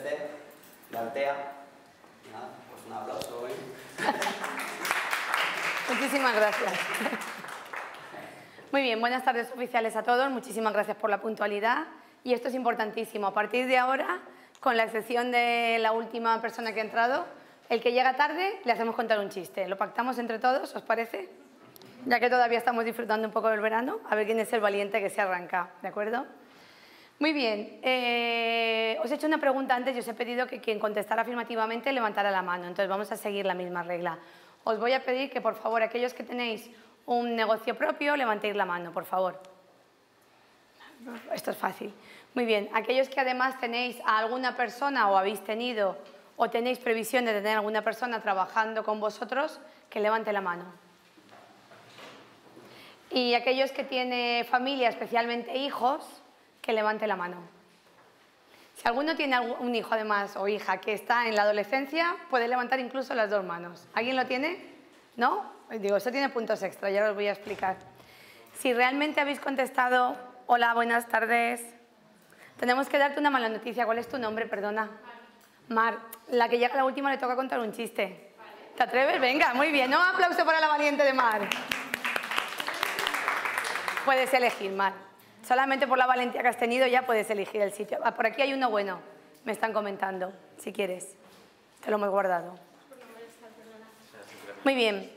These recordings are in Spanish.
PC, de Altea. Nada, pues un aplauso hoy. Muchísimas gracias. Muy bien, buenas tardes oficiales a todos. Muchísimas gracias por la puntualidad. Y esto es importantísimo. A partir de ahora, con la excepción de la última persona que ha entrado, el que llega tarde le hacemos contar un chiste. Lo pactamos entre todos, ¿os parece? Ya que todavía estamos disfrutando un poco del verano, a ver quién es el valiente que se arranca, ¿de acuerdo? Muy bien. Os he hecho una pregunta antes y os he pedido que quien contestara afirmativamente levantara la mano. Entonces vamos a seguir la misma regla. Os voy a pedir que, por favor, aquellos que tenéis un negocio propio, levantéis la mano, por favor. Esto es fácil. Muy bien. Aquellos que además tenéis a alguna persona o habéis tenido o tenéis previsión de tener a alguna persona trabajando con vosotros, que levante la mano. Y aquellos que tienen familia, especialmente hijos, que levante la mano. Si alguno tiene un hijo además o hija que está en la adolescencia, puede levantar incluso las dos manos. ¿Alguien lo tiene? ¿No? Digo, eso tiene puntos extra, ya os voy a explicar. Si realmente habéis contestado... Hola, buenas tardes. Tenemos que darte una mala noticia. ¿Cuál es tu nombre? Perdona. Mar. Mar, la que llega a la última le toca contar un chiste. Vale. ¿Te atreves? Venga, muy bien. Un aplauso para la valiente de Mar. Puedes elegir, Mar. Solamente por la valentía que has tenido ya puedes elegir el sitio. Ah, por aquí hay uno bueno. Me están comentando, si quieres. Te lo hemos guardado. Muy bien.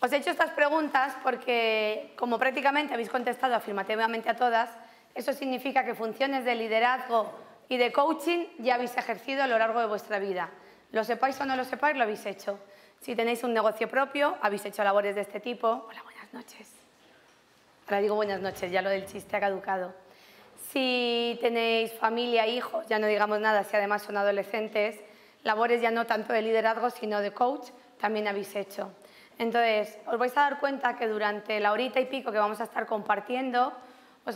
Os he hecho estas preguntas porque, como prácticamente habéis contestado afirmativamente a todas, eso significa que funciones de liderazgo y de coaching ya habéis ejercido a lo largo de vuestra vida. Lo sepáis o no lo sepáis, lo habéis hecho. Si tenéis un negocio propio, habéis hecho labores de este tipo. Hola, buenas noches. Ahora digo buenas noches, ya lo del chiste ha caducado. Si tenéis familia, hijos, ya no digamos nada, si además son adolescentes, labores ya no tanto de liderazgo sino de coach, también habéis hecho. Entonces, os vais a dar cuenta que durante la horita y pico que vamos a estar compartiendo, os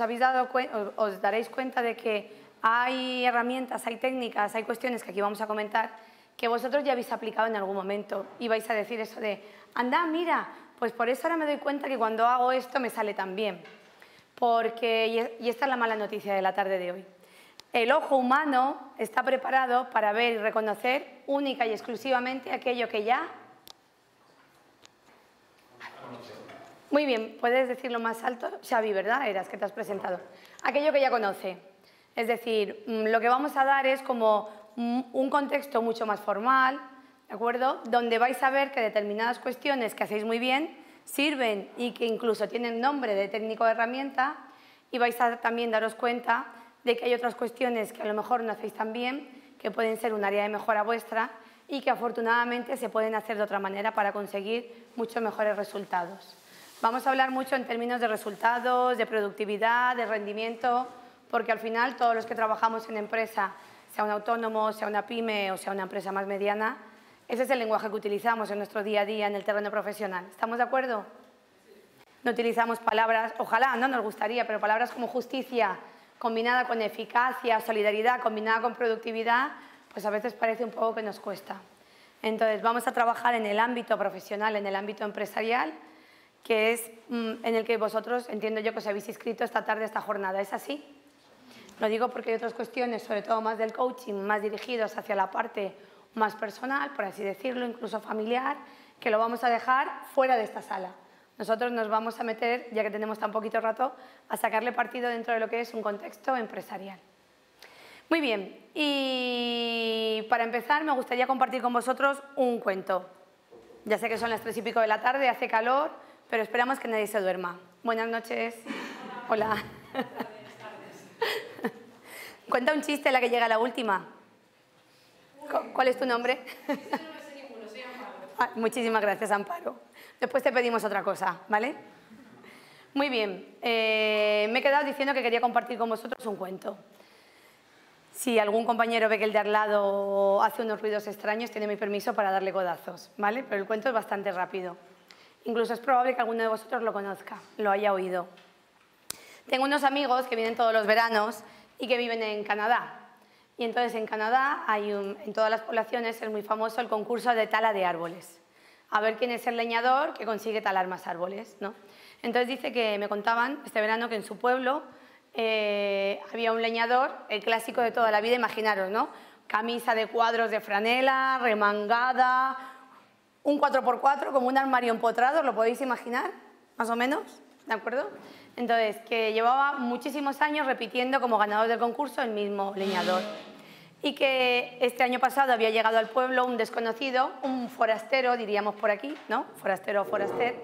daréis cuenta de que hay herramientas, hay técnicas, hay cuestiones que aquí vamos a comentar que vosotros ya habéis aplicado en algún momento y vais a decir eso de, anda, mira, pues por eso ahora me doy cuenta que cuando hago esto me sale tan bien. Porque, y esta es la mala noticia de la tarde de hoy, el ojo humano está preparado para ver y reconocer única y exclusivamente aquello que ya... Muy bien, puedes decirlo más alto, Xavi, ¿verdad? Eras que te has presentado. Aquello que ya conoce. Es decir, lo que vamos a dar es como un contexto mucho más formal, ¿de acuerdo? Donde vais a ver que determinadas cuestiones que hacéis muy bien sirven y que incluso tienen nombre de técnico de herramienta y vais a también daros cuenta de que hay otras cuestiones que a lo mejor no hacéis tan bien, que pueden ser un área de mejora vuestra y que afortunadamente se pueden hacer de otra manera para conseguir muchos mejores resultados. Vamos a hablar mucho en términos de resultados, de productividad, de rendimiento, porque al final todos los que trabajamos en empresa, sea un autónomo, sea una pyme o sea una empresa más mediana, ese es el lenguaje que utilizamos en nuestro día a día en el terreno profesional. ¿Estamos de acuerdo? No utilizamos palabras, ojalá, no nos gustaría, pero palabras como justicia combinada con eficacia, solidaridad combinada con productividad, pues a veces parece un poco que nos cuesta. Entonces, vamos a trabajar en el ámbito profesional, en el ámbito empresarial, que es en el que vosotros, entiendo yo, que os habéis inscrito esta tarde, esta jornada. ¿Es así? Lo digo porque hay otras cuestiones, sobre todo más del coaching, más dirigidos hacia la parte más personal, por así decirlo, incluso familiar, que lo vamos a dejar fuera de esta sala. Nosotros nos vamos a meter, ya que tenemos tan poquito rato, a sacarle partido dentro de lo que es un contexto empresarial. Muy bien, y para empezar me gustaría compartir con vosotros un cuento. Ya sé que son las 3 y pico de la tarde, hace calor, pero esperamos que nadie se duerma. Buenas noches. Hola. Hola. Buenas tardes. Cuenta un chiste, la que llega a la última. Uy, ¿cuál es tu nombre? Yo no me sé ninguno, soy Amparo. Ah, muchísimas gracias, Amparo. Después te pedimos otra cosa, ¿vale? Muy bien, me he quedado diciendo que quería compartir con vosotros un cuento. Si algún compañero ve que el de al lado hace unos ruidos extraños, tiene mi permiso para darle codazos, ¿vale? Pero el cuento es bastante rápido. Incluso es probable que alguno de vosotros lo conozca, lo haya oído. Tengo unos amigos que vienen todos los veranos y que viven en Canadá. Y entonces en Canadá, en todas las poblaciones, es muy famoso el concurso de tala de árboles. A ver quién es el leñador que consigue talar más árboles, ¿no? Entonces dice que me contaban este verano que en su pueblo... había un leñador, el clásico de toda la vida, imaginaros, ¿no? camisa de cuadros de franela, remangada, un 4×4 como un armario empotrado, ¿os lo podéis imaginar? Más o menos, ¿de acuerdo? Entonces, que llevaba muchísimos años repitiendo como ganador del concurso el mismo leñador. Y que este año pasado había llegado al pueblo un desconocido, un forastero, diríamos por aquí, ¿no? Forastero o foraster,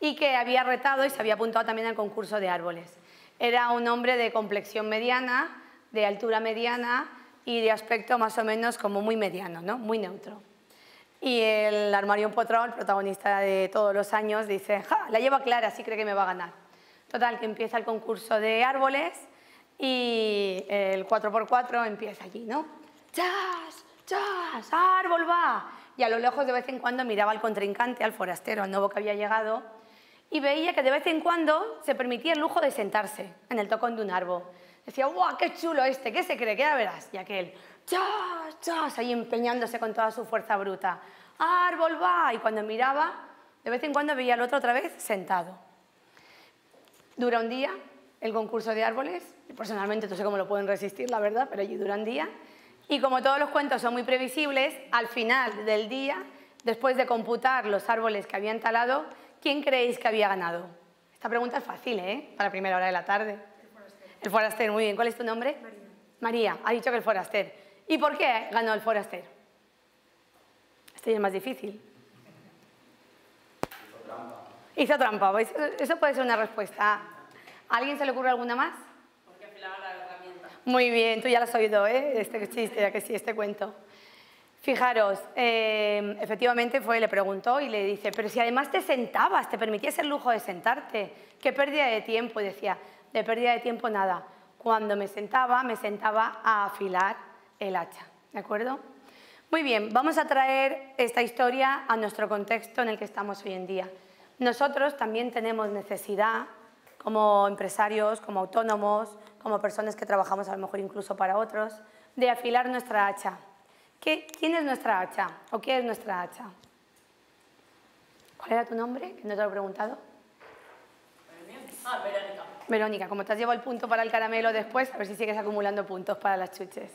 y que había retado y se había apuntado también al concurso de árboles. Era un hombre de complexión mediana, de altura mediana y de aspecto más o menos como muy mediano, ¿no? Muy neutro. Y el armario empotrado, el protagonista de todos los años, dice, ¡ja! La lleva clara, sí cree que me va a ganar. Total, que empieza el concurso de árboles y el 4×4 empieza allí, ¿no? ¡Chas! ¡Chas! ¡Árbol va! Y a lo lejos de vez en cuando miraba al contrincante, al forastero, al nuevo que había llegado, y veía que de vez en cuando se permitía el lujo de sentarse en el tocón de un árbol. Decía, ¡guau, qué chulo este! ¿Qué se cree? Ya verás. Y aquel, ¡chas! ¡Chas! Ahí empeñándose con toda su fuerza bruta. ¡Árbol va! Y cuando miraba, de vez en cuando veía al otro otra vez sentado. Dura un día el concurso de árboles. Personalmente no sé cómo lo pueden resistir, la verdad, pero allí dura un día. Y como todos los cuentos son muy previsibles, al final del día, después de computar los árboles que habían talado, ¿quién creéis que había ganado? Esta pregunta es fácil, ¿eh? Para la primera hora de la tarde. El foraster, muy bien. ¿Cuál es tu nombre? María. María, ha dicho que el foraster. ¿Y por qué ganó el foraster? Este ya es más difícil. Hizo trampa. Hizo trampa. Eso puede ser una respuesta. ¿A alguien se le ocurre alguna más? Porque afilaba la herramienta. Muy bien, tú ya lo has oído, ¿eh? Este chiste, ya que sí, este cuento. Fijaros, efectivamente fue, le preguntó y le dice, pero si además te sentabas, te permitías el lujo de sentarte, ¿qué pérdida de tiempo? Y decía, de pérdida de tiempo nada. Cuando me sentaba a afilar el hacha, ¿de acuerdo? Muy bien, vamos a traer esta historia a nuestro contexto en el que estamos hoy en día. Nosotros también tenemos necesidad, como empresarios, como autónomos, como personas que trabajamos a lo mejor incluso para otros, de afilar nuestra hacha. ¿Quién es nuestra hacha? ¿O qué es nuestra hacha? ¿Cuál era tu nombre? Que no te lo he preguntado. Ah, Verónica. Verónica, como te has llevado el punto para el caramelo después, a ver si sigues acumulando puntos para las chuches.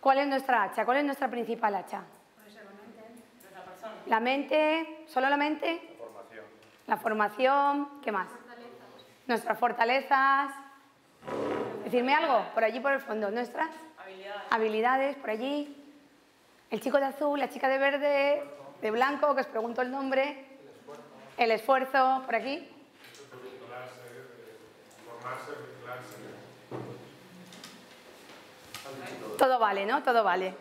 ¿Cuál es nuestra hacha? ¿Cuál es nuestra principal hacha? Pues la mente. Nuestra persona. La mente, ¿solo la mente? La formación. La formación, ¿qué más? Fortalezas. Nuestras fortalezas. Decirme algo, por allí por el fondo. Nuestras habilidades. Habilidades, por allí. El chico de azul, la chica de verde, de blanco, que os pregunto el nombre. El esfuerzo, por aquí. Todo vale, ¿no? Todo vale.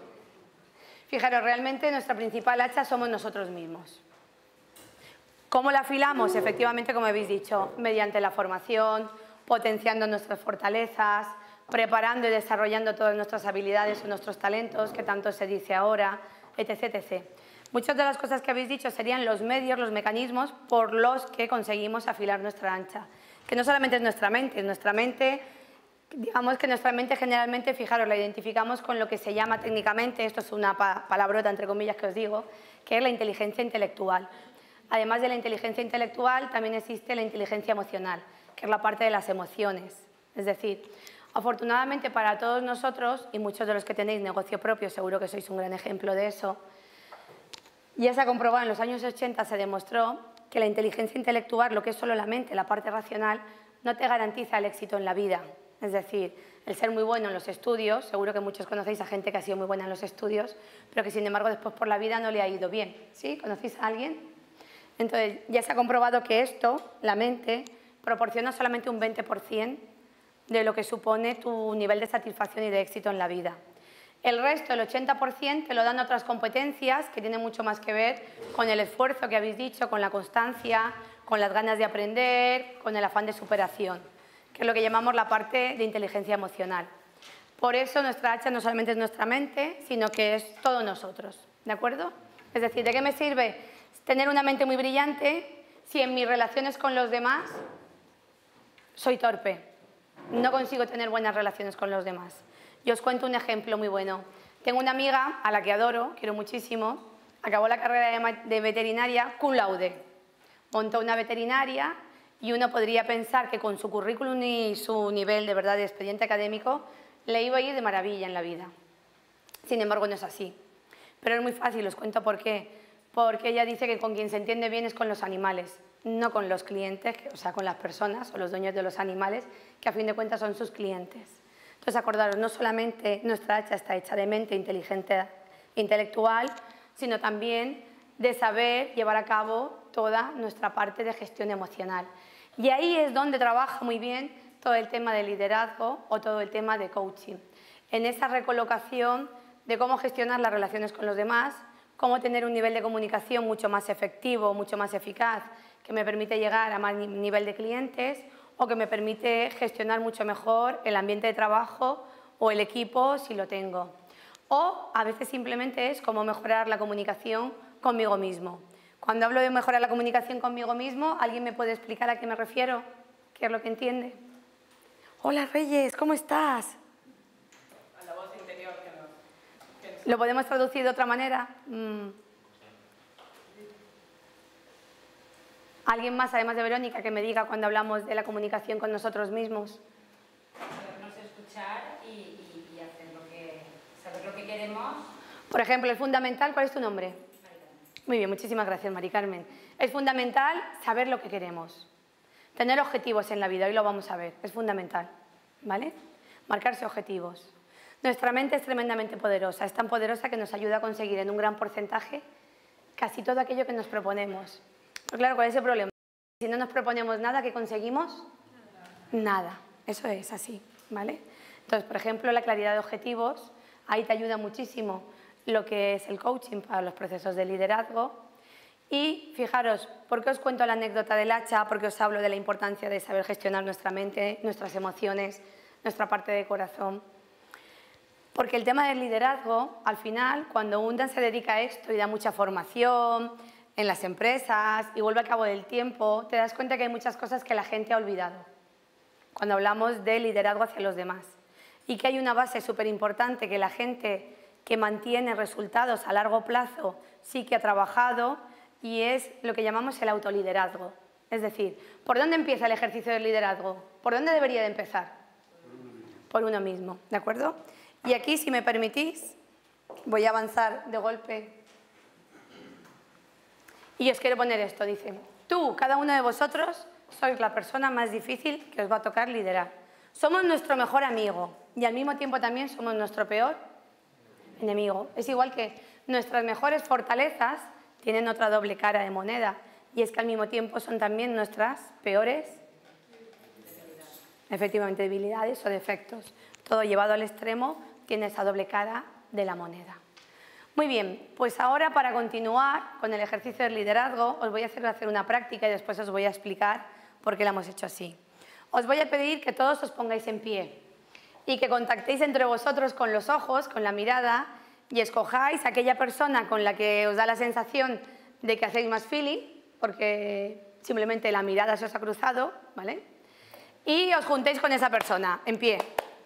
Fijaros, realmente nuestra principal hacha somos nosotros mismos. ¿Cómo la afilamos? Efectivamente, como habéis dicho, mediante la formación, potenciando nuestras fortalezas, preparando y desarrollando todas nuestras habilidades o nuestros talentos, que tanto se dice ahora, etc., etc. Muchas de las cosas que habéis dicho serían los medios, los mecanismos por los que conseguimos afilar nuestra hacha. Que no solamente es nuestra mente, digamos que nuestra mente generalmente, fijaros, la identificamos con lo que se llama técnicamente, esto es una palabrota entre comillas que os digo, que es la inteligencia intelectual. Además de la inteligencia intelectual, también existe la inteligencia emocional, que es la parte de las emociones, es decir, afortunadamente para todos nosotros, y muchos de los que tenéis negocio propio, seguro que sois un gran ejemplo de eso, ya se ha comprobado, en los años 80 se demostró que la inteligencia intelectual, lo que es solo la mente, la parte racional, no te garantiza el éxito en la vida. Es decir, el ser muy bueno en los estudios, seguro que muchos conocéis a gente que ha sido muy buena en los estudios, pero que sin embargo después por la vida no le ha ido bien. ¿Sí? ¿Conocéis a alguien? Entonces, ya se ha comprobado que esto, la mente, proporciona solamente un 20% de lo que supone tu nivel de satisfacción y de éxito en la vida. El resto, el 80%, te lo dan otras competencias que tienen mucho más que ver con el esfuerzo que habéis dicho, con la constancia, con las ganas de aprender, con el afán de superación, que es lo que llamamos la parte de inteligencia emocional. Por eso nuestra hacha no solamente es nuestra mente, sino que es todos nosotros, ¿de acuerdo? Es decir, ¿de qué me sirve tener una mente muy brillante si en mis relaciones con los demás soy torpe? No consigo tener buenas relaciones con los demás. Yo os cuento un ejemplo muy bueno. Tengo una amiga a la que adoro, quiero muchísimo, acabó la carrera de veterinaria cum laude. Montó una veterinaria y uno podría pensar que con su currículum y su nivel de verdad de expediente académico le iba a ir de maravilla en la vida. Sin embargo, no es así. Pero es muy fácil, os cuento por qué. Porque ella dice que con quien se entiende bien es con los animales, no con los clientes, o sea, con las personas o los dueños de los animales, que a fin de cuentas son sus clientes. Entonces, acordaros, no solamente nuestra hacha está hecha de mente inteligente, intelectual, sino también de saber llevar a cabo toda nuestra parte de gestión emocional. Y ahí es donde trabaja muy bien todo el tema de liderazgo o todo el tema de coaching. En esa recolocación de cómo gestionar las relaciones con los demás, cómo tener un nivel de comunicación mucho más efectivo, mucho más eficaz, que me permite llegar a más nivel de clientes o que me permite gestionar mucho mejor el ambiente de trabajo o el equipo si lo tengo. O a veces simplemente es cómo mejorar la comunicación conmigo mismo. Cuando hablo de mejorar la comunicación conmigo mismo, ¿alguien me puede explicar a qué me refiero? ¿Qué es lo que entiende? Hola Reyes, ¿cómo estás? A la voz interior que nos... ¿Lo podemos traducir de otra manera? ¿Alguien más, además de Verónica, que me diga cuando hablamos de la comunicación con nosotros mismos? Podernos escuchar y hacer lo que, saber lo que queremos. Por ejemplo, es fundamental, ¿cuál es tu nombre? Muy bien, muchísimas gracias, Mari Carmen. Es fundamental saber lo que queremos. Tener objetivos en la vida, hoy lo vamos a ver, es fundamental, ¿vale? Marcarse objetivos. Nuestra mente es tremendamente poderosa, es tan poderosa que nos ayuda a conseguir en un gran porcentaje casi todo aquello que nos proponemos. Pero claro, ¿cuál es el problema? Si no nos proponemos nada, ¿qué conseguimos? Nada. Eso es así, ¿vale? Entonces, por ejemplo, la claridad de objetivos, ahí te ayuda muchísimo lo que es el coaching para los procesos de liderazgo. Y fijaros, ¿por qué os cuento la anécdota del hacha? Porque os hablo de la importancia de saber gestionar nuestra mente, nuestras emociones, nuestra parte de corazón. Porque el tema del liderazgo, al final, cuando UNDAN se dedica a esto y da mucha formación en las empresas y vuelve a cabo del tiempo, te das cuenta que hay muchas cosas que la gente ha olvidado cuando hablamos de liderazgo hacia los demás. Y que hay una base súper importante que la gente que mantiene resultados a largo plazo sí que ha trabajado, y es lo que llamamos el autoliderazgo. Es decir, ¿por dónde empieza el ejercicio del liderazgo? ¿Por dónde debería de empezar? Por uno mismo, ¿de acuerdo? Y aquí, si me permitís, voy a avanzar de golpe. Y os quiero poner esto, dice, tú, cada uno de vosotros, sois la persona más difícil que os va a tocar liderar. Somos nuestro mejor amigo y al mismo tiempo también somos nuestro peor enemigo. Es igual que nuestras mejores fortalezas tienen otra doble cara de moneda y es que al mismo tiempo son también nuestras peores efectivamente debilidades o defectos. Todo llevado al extremo tiene esa doble cara de la moneda. Muy bien, pues ahora para continuar con el ejercicio del liderazgo os voy a hacer una práctica y después os voy a explicar por qué la hemos hecho así. Os voy a pedir que todos os pongáis en pie y que contactéis entre vosotros con los ojos, con la mirada, y escojáis aquella persona con la que os da la sensación de que hacéis más feeling, porque simplemente la mirada se os ha cruzado, ¿vale? Y os juntéis con esa persona, en pie.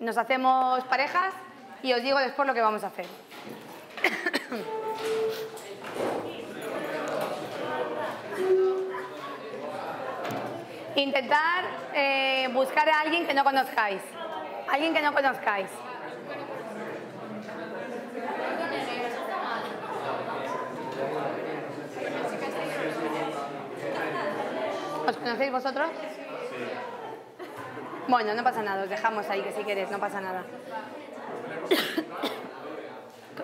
Nos hacemos parejas y os digo después lo que vamos a hacer. Intentar buscar a alguien que no conozcáis. Alguien que no conozcáis. ¿Os conocéis vosotros? Sí. Bueno, no pasa nada, os dejamos ahí que si queréis, no pasa nada.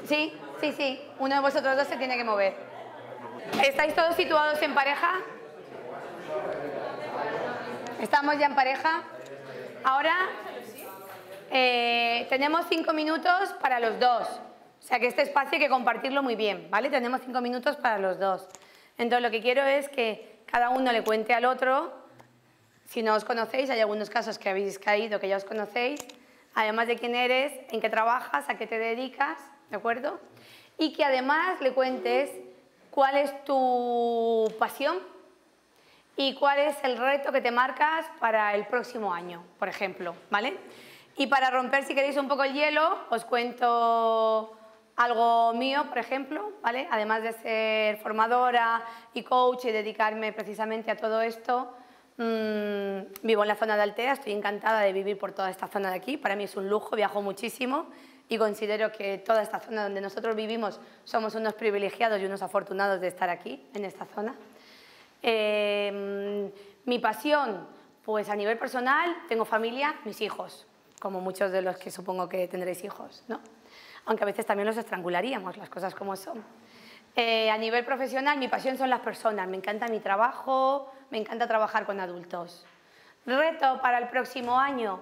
Sí, sí, sí, uno de vosotros dos se tiene que mover. ¿Estáis todos situados en pareja? ¿Estamos ya en pareja? Ahora tenemos 5 minutos para los dos. O sea que este espacio hay que compartirlo muy bien, ¿vale? Tenemos 5 minutos para los dos. Entonces lo que quiero es que cada uno le cuente al otro, si no os conocéis, hay algunos casos que habéis caído, que ya os conocéis, además de quién eres, en qué trabajas, a qué te dedicas, ¿de acuerdo? Y que además le cuentes cuál es tu pasión y cuál es el reto que te marcas para el próximo año, por ejemplo, ¿vale? Y para romper, si queréis, un poco el hielo, os cuento algo mío, por ejemplo, ¿vale? Además de ser formadora y coach y dedicarme precisamente a todo esto, vivo en la zona de Altea, estoy encantada de vivir por toda esta zona de aquí, para mí es un lujo, viajo muchísimo y considero que toda esta zona donde nosotros vivimos somos unos privilegiados y unos afortunados de estar aquí, en esta zona. Mi pasión, pues a nivel personal, tengo familia, mis hijos, como muchos de los que supongo que tendréis hijos, ¿no? Aunque a veces también los estrangularíamos, las cosas como son. A nivel profesional, mi pasión son las personas, me encanta mi trabajo, me encanta trabajar con adultos. Reto para el próximo año,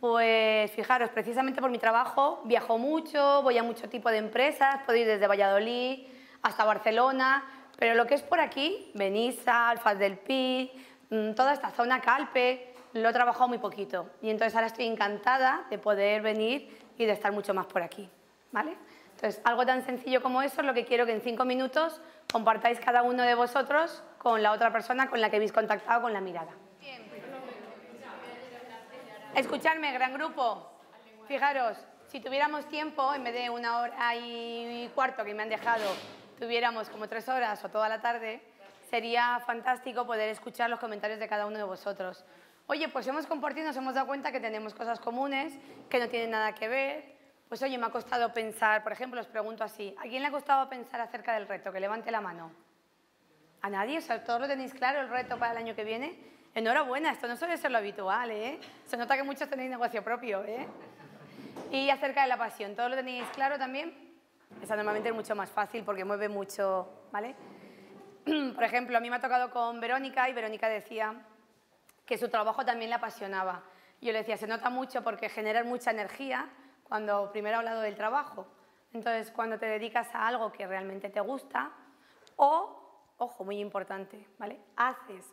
pues fijaros, precisamente por mi trabajo viajo mucho, voy a mucho tipo de empresas, puedo ir desde Valladolid hasta Barcelona, pero lo que es por aquí, Benissa, Alfaz del Pi, toda esta zona Calpe, lo he trabajado muy poquito y entonces ahora estoy encantada de poder venir y de estar mucho más por aquí, ¿vale? Entonces, algo tan sencillo como eso es lo que quiero que en 5 minutos compartáis cada uno de vosotros con la otra persona con la que habéis contactado con la mirada. Escuchadme, gran grupo. Fijaros, si tuviéramos tiempo, en vez de 1 hora y cuarto que me han dejado, tuviéramos como 3 horas o toda la tarde, sería fantástico poder escuchar los comentarios de cada uno de vosotros. Oye, pues hemos compartido, nos hemos dado cuenta que tenemos cosas comunes, que no tienen nada que ver. Pues oye, me ha costado pensar, por ejemplo, os pregunto así, ¿a quién le ha costado pensar acerca del reto? Que levante la mano. ¿A nadie? O sea, ¿todos lo tenéis claro, el reto para el año que viene? Enhorabuena, esto no suele ser lo habitual, ¿eh? Se nota que muchos tenéis negocio propio, ¿eh? Y acerca de la pasión, ¿todos lo tenéis claro también? Esa normalmente es mucho más fácil porque mueve mucho, ¿vale? Por ejemplo, a mí me ha tocado con Verónica y Verónica decía que su trabajo también la apasionaba. Yo le decía, se nota mucho porque generas mucha energía, cuando primero he hablado del trabajo. Entonces, cuando te dedicas a algo que realmente te gusta o, ojo, muy importante, ¿vale? Haces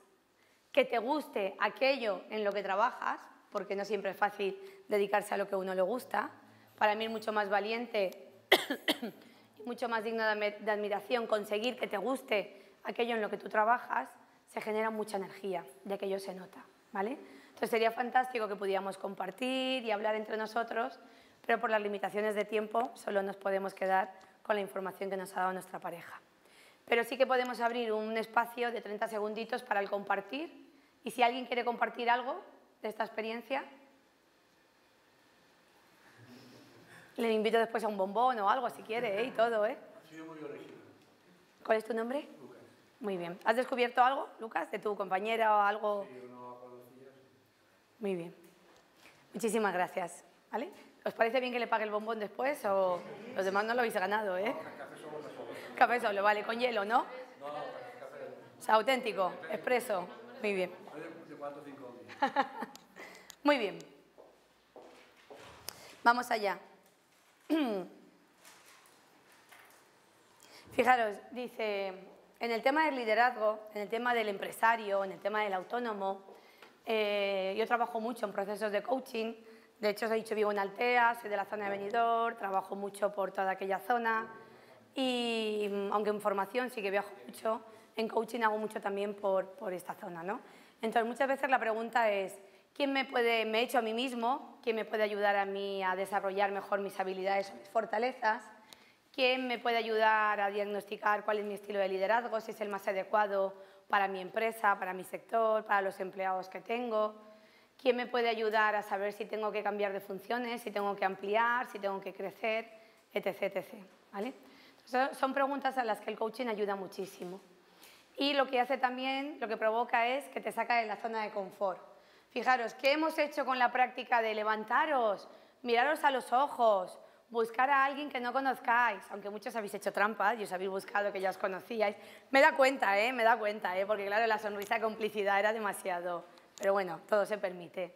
que te guste aquello en lo que trabajas, porque no siempre es fácil dedicarse a lo que a uno le gusta. Para mí es mucho más valiente y mucho más digno de admiración conseguir que te guste aquello en lo que tú trabajas. Se genera mucha energía, de aquello se nota, ¿vale? Entonces, sería fantástico que pudiéramos compartir y hablar entre nosotros, pero por las limitaciones de tiempo solo nos podemos quedar con la información que nos ha dado nuestra pareja. Pero sí que podemos abrir un espacio de 30 segunditos para el compartir y si alguien quiere compartir algo de esta experiencia, le invito después a un bombón o algo si quiere, ¿eh? Y todo, ¿eh? ¿Cuál es tu nombre? Lucas. Muy bien. ¿Has descubierto algo, Lucas, de tu compañera o algo? Sí, no, muy bien. Muchísimas gracias, ¿vale? ¿Os parece bien que le pague el bombón después o los demás no lo habéis ganado, eh? No, café solo, vale, con hielo, ¿no? No, café. O sea, auténtico, expreso. Muy bien. Muy bien. Vamos allá. Fijaros, dice, en el tema del liderazgo, en el tema del empresario, en el tema del autónomo, yo trabajo mucho en procesos de coaching. De hecho, os he dicho, vivo en Altea, soy de la zona de Benidorm, trabajo mucho por toda aquella zona y, aunque en formación sí que viajo mucho, en coaching hago mucho también por esta zona, ¿no? Entonces, muchas veces la pregunta es, ¿quién me he hecho a mí mismo? ¿Quién me puede ayudar a mí a desarrollar mejor mis habilidades o mis fortalezas? ¿Quién me puede ayudar a diagnosticar cuál es mi estilo de liderazgo, si es el más adecuado para mi empresa, para mi sector, para los empleados que tengo? ¿Quién me puede ayudar a saber si tengo que cambiar de funciones, si tengo que ampliar, si tengo que crecer, etc., etc., ¿vale? Entonces, son preguntas a las que el coaching ayuda muchísimo. Y lo que hace también, lo que provoca es que te saca de la zona de confort. Fijaros, ¿qué hemos hecho con la práctica de levantaros, miraros a los ojos, buscar a alguien que no conozcáis? Aunque muchos habéis hecho trampas y os habéis buscado que ya os conocíais. Me da cuenta, ¿eh? Me da cuenta, ¿eh? Porque claro, la sonrisa de complicidad era demasiado... Pero bueno, todo se permite.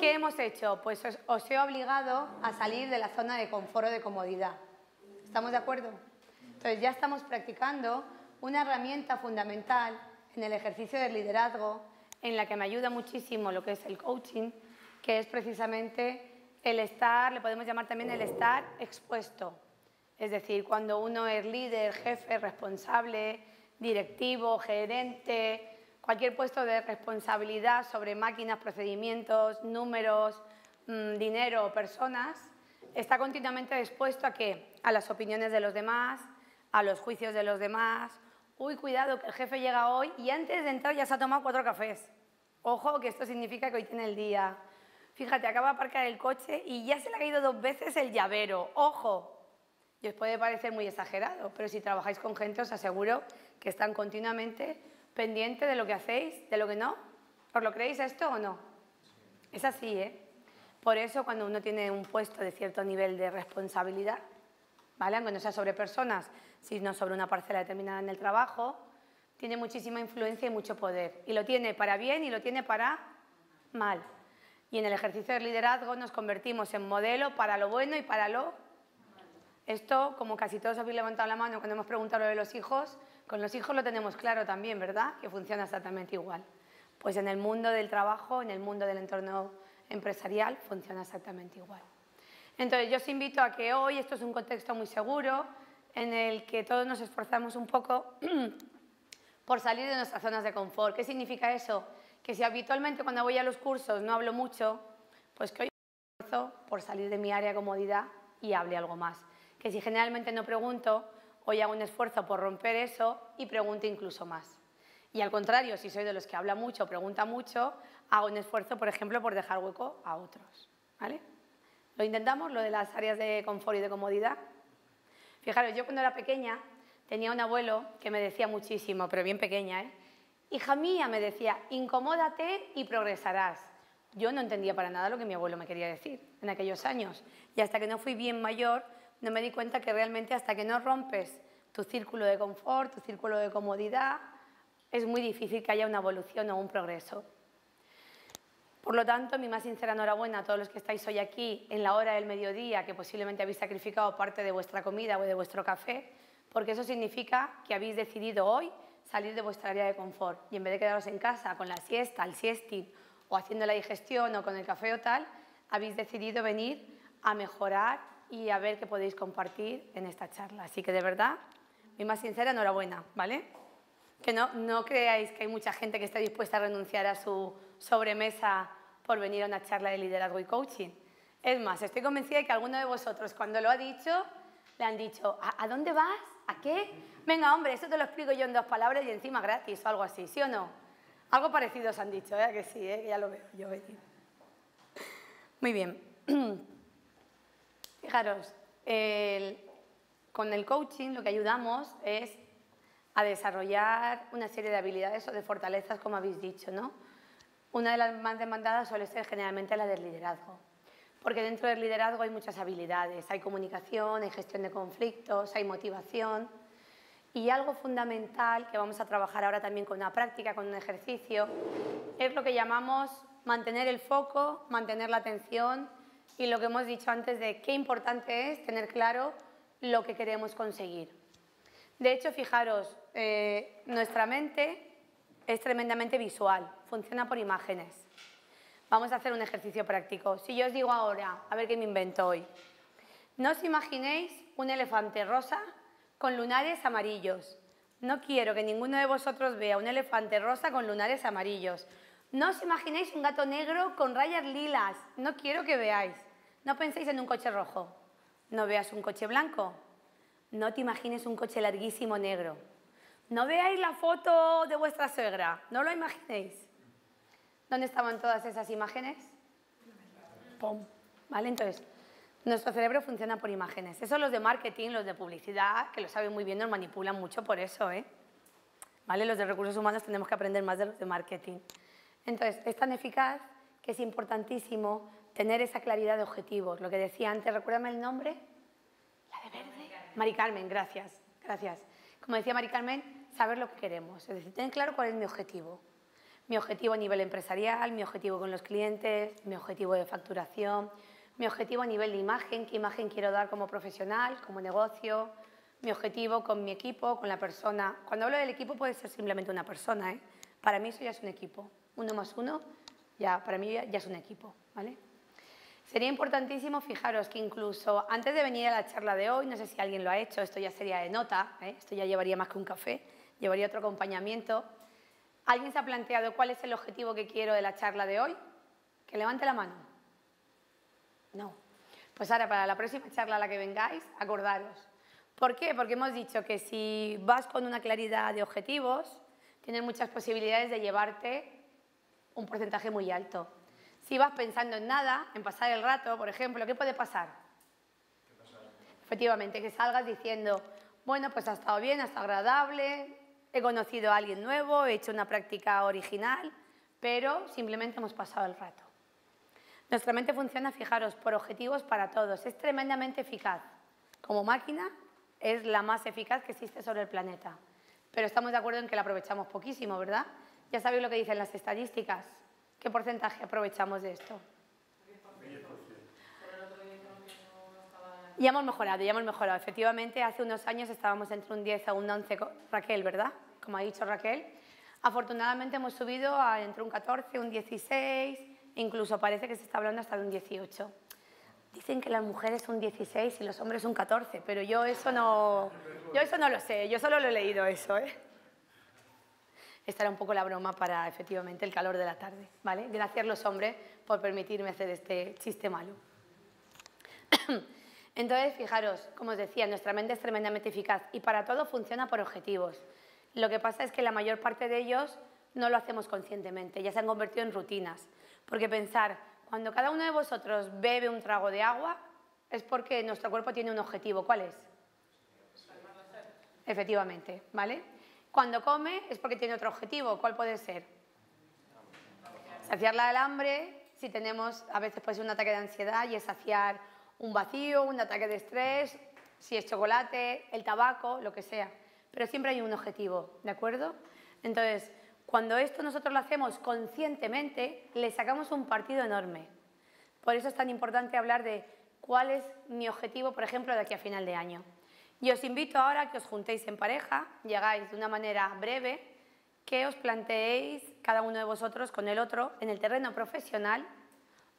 ¿Qué hemos hecho? Pues os he obligado a salir de la zona de confort o de comodidad. ¿Estamos de acuerdo? Entonces ya estamos practicando una herramienta fundamental en el ejercicio del liderazgo, en la que me ayuda muchísimo lo que es el coaching, que es precisamente el estar, le podemos llamar también el estar expuesto. Es decir, cuando uno es líder, jefe, responsable, directivo, gerente... Cualquier puesto de responsabilidad sobre máquinas, procedimientos, números, dinero o personas, está continuamente expuesto a ¿qué? A las opiniones de los demás, a los juicios de los demás. Uy, cuidado, que el jefe llega hoy y antes de entrar ya se ha tomado 4 cafés. Ojo, que esto significa que hoy tiene el día. Fíjate, acaba de aparcar el coche y ya se le ha caído 2 veces el llavero. ¡Ojo! Y os puede parecer muy exagerado, pero si trabajáis con gente os aseguro que están continuamente pendientes de lo que hacéis, de lo que no. ¿Os lo creéis esto o no? Sí. Es así, ¿eh? Por eso cuando uno tiene un puesto de cierto nivel de responsabilidad, ¿vale? Aunque no sea sobre personas, sino sobre una parcela determinada en el trabajo, tiene muchísima influencia y mucho poder. Y lo tiene para bien y lo tiene para mal. Y en el ejercicio del liderazgo nos convertimos en modelo para lo bueno y para lo... Esto, como casi todos habéis levantado la mano cuando hemos preguntado lo de los hijos, con los hijos lo tenemos claro también, ¿verdad? Que funciona exactamente igual. Pues en el mundo del trabajo, en el mundo del entorno empresarial, funciona exactamente igual. Entonces, yo os invito a que hoy, esto es un contexto muy seguro, en el que todos nos esforzamos un poco por salir de nuestras zonas de confort. ¿Qué significa eso? Que si habitualmente cuando voy a los cursos no hablo mucho, pues que hoy me esfuerzo por salir de mi área de comodidad y hable algo más. Que si generalmente no pregunto, hoy hago un esfuerzo por romper eso y pregunto incluso más. Y al contrario, si soy de los que habla mucho, pregunta mucho, hago un esfuerzo, por ejemplo, por dejar hueco a otros, ¿vale? ¿Lo intentamos, lo de las áreas de confort y de comodidad? Fijaros, yo cuando era pequeña tenía un abuelo que me decía muchísimo, pero bien pequeña, ¿eh? Hija mía, me decía, incomódate y progresarás. Yo no entendía para nada lo que mi abuelo me quería decir en aquellos años. Y hasta que no fui bien mayor, no me di cuenta que realmente hasta que no rompes tu círculo de confort, tu círculo de comodidad, es muy difícil que haya una evolución o un progreso. Por lo tanto, mi más sincera enhorabuena a todos los que estáis hoy aquí en la hora del mediodía, que posiblemente habéis sacrificado parte de vuestra comida o de vuestro café, porque eso significa que habéis decidido hoy salir de vuestra área de confort y en vez de quedaros en casa con la siesta, el siesting o haciendo la digestión o con el café o tal, habéis decidido venir a mejorar y a ver qué podéis compartir en esta charla. Así que de verdad, mi más sincera enhorabuena, ¿vale? Que no creáis que hay mucha gente que está dispuesta a renunciar a su sobremesa por venir a una charla de liderazgo y coaching. Es más, estoy convencida de que alguno de vosotros cuando lo ha dicho, le han dicho, ¿a dónde vas? ¿A qué? Venga, hombre, eso te lo explico yo en 2 palabras y encima gratis o algo así, ¿sí o no? Algo parecido os han dicho, ¿eh? Que sí, ¿eh? Que ya lo veo yo venir. Muy bien. Fijaros, con el coaching lo que ayudamos es a desarrollar una serie de habilidades o de fortalezas, como habéis dicho, ¿no? Una de las más demandadas suele ser generalmente la del liderazgo, porque dentro del liderazgo hay muchas habilidades, hay comunicación, hay gestión de conflictos, hay motivación y algo fundamental que vamos a trabajar ahora también con una práctica, con un ejercicio, es lo que llamamos mantener el foco, mantener la atención y lo que hemos dicho antes de qué importante es tener claro lo que queremos conseguir. De hecho, fijaros, nuestra mente es tremendamente visual, funciona por imágenes. Vamos a hacer un ejercicio práctico. Si yo os digo ahora, a ver qué me invento hoy. No os imaginéis un elefante rosa con lunares amarillos. No quiero que ninguno de vosotros vea un elefante rosa con lunares amarillos. No os imaginéis un gato negro con rayas lilas. No quiero que veáis. No penséis en un coche rojo. No veas un coche blanco. No te imagines un coche larguísimo negro. No veáis la foto de vuestra suegra. No lo imaginéis. ¿Dónde estaban todas esas imágenes? ¡Pum! ¿Vale? Entonces, nuestro cerebro funciona por imágenes. Eso los de marketing, los de publicidad, que lo saben muy bien, nos manipulan mucho por eso, ¿eh? ¿Vale? Los de recursos humanos tenemos que aprender más de los de marketing. Entonces, es tan eficaz que es importantísimo tener esa claridad de objetivos. Lo que decía antes, recuérdame el nombre. La de verde. Mari Carmen, gracias, gracias. Como decía Mari Carmen, saber lo que queremos, es decir, tener claro cuál es mi objetivo. Mi objetivo a nivel empresarial, mi objetivo con los clientes, mi objetivo de facturación, mi objetivo a nivel de imagen, qué imagen quiero dar como profesional, como negocio, mi objetivo con mi equipo, con la persona. Cuando hablo del equipo puede ser simplemente una persona, ¿eh? Para mí eso ya es un equipo. 1 más 1, ya, para mí ya es un equipo, ¿vale? Sería importantísimo, fijaros, que incluso antes de venir a la charla de hoy, no sé si alguien lo ha hecho, esto ya sería de nota, ¿eh? Esto ya llevaría más que un café, llevaría otro acompañamiento. ¿Alguien se ha planteado cuál es el objetivo que quiero de la charla de hoy? Que levante la mano. No. Pues ahora, para la próxima charla a la que vengáis, acordaros. ¿Por qué? Porque hemos dicho que si vas con una claridad de objetivos, tienes muchas posibilidades de llevarte un porcentaje muy alto. Si vas pensando en nada, en pasar el rato, por ejemplo, ¿qué puede pasar? ¿Qué pasa? Efectivamente, que salgas diciendo, bueno, pues ha estado bien, ha estado agradable, he conocido a alguien nuevo, he hecho una práctica original, pero simplemente hemos pasado el rato. Nuestra mente funciona, fijaros, por objetivos para todos. Es tremendamente eficaz. Como máquina, es la más eficaz que existe sobre el planeta. Pero estamos de acuerdo en que la aprovechamos poquísimo, ¿verdad? Ya sabéis lo que dicen las estadísticas. ¿Qué porcentaje aprovechamos de esto? 10%. Ya hemos mejorado. Efectivamente, hace unos años estábamos entre un 10 a un 11, Raquel, ¿verdad? Como ha dicho Raquel. Afortunadamente hemos subido a entre un 14, un 16, incluso parece que se está hablando hasta de un 18. Dicen que las mujeres un 16 y los hombres un 14, pero yo eso no lo sé, yo solo lo he leído eso, ¿eh? Esta era un poco la broma para, efectivamente, el calor de la tarde, ¿vale? Gracias los hombres por permitirme hacer este chiste malo. Entonces, fijaros, como os decía, nuestra mente es tremendamente eficaz y para todo funciona por objetivos. Lo que pasa es que la mayor parte de ellos no lo hacemos conscientemente, ya se han convertido en rutinas. Porque pensar, cuando cada uno de vosotros bebe un trago de agua, es porque nuestro cuerpo tiene un objetivo. ¿Cuál es? Efectivamente, ¿vale? Cuando come es porque tiene otro objetivo. ¿Cuál puede ser? Saciarla del hambre, si tenemos a veces puede ser un ataque de ansiedad y es saciar un vacío, un ataque de estrés, si es chocolate, el tabaco, lo que sea. Pero siempre hay un objetivo, ¿de acuerdo? Entonces, cuando esto nosotros lo hacemos conscientemente, le sacamos un partido enorme. Por eso es tan importante hablar de cuál es mi objetivo, por ejemplo, de aquí a final de año. Y os invito ahora a que os juntéis en pareja, llegáis de una manera breve, que os planteéis cada uno de vosotros con el otro en el terreno profesional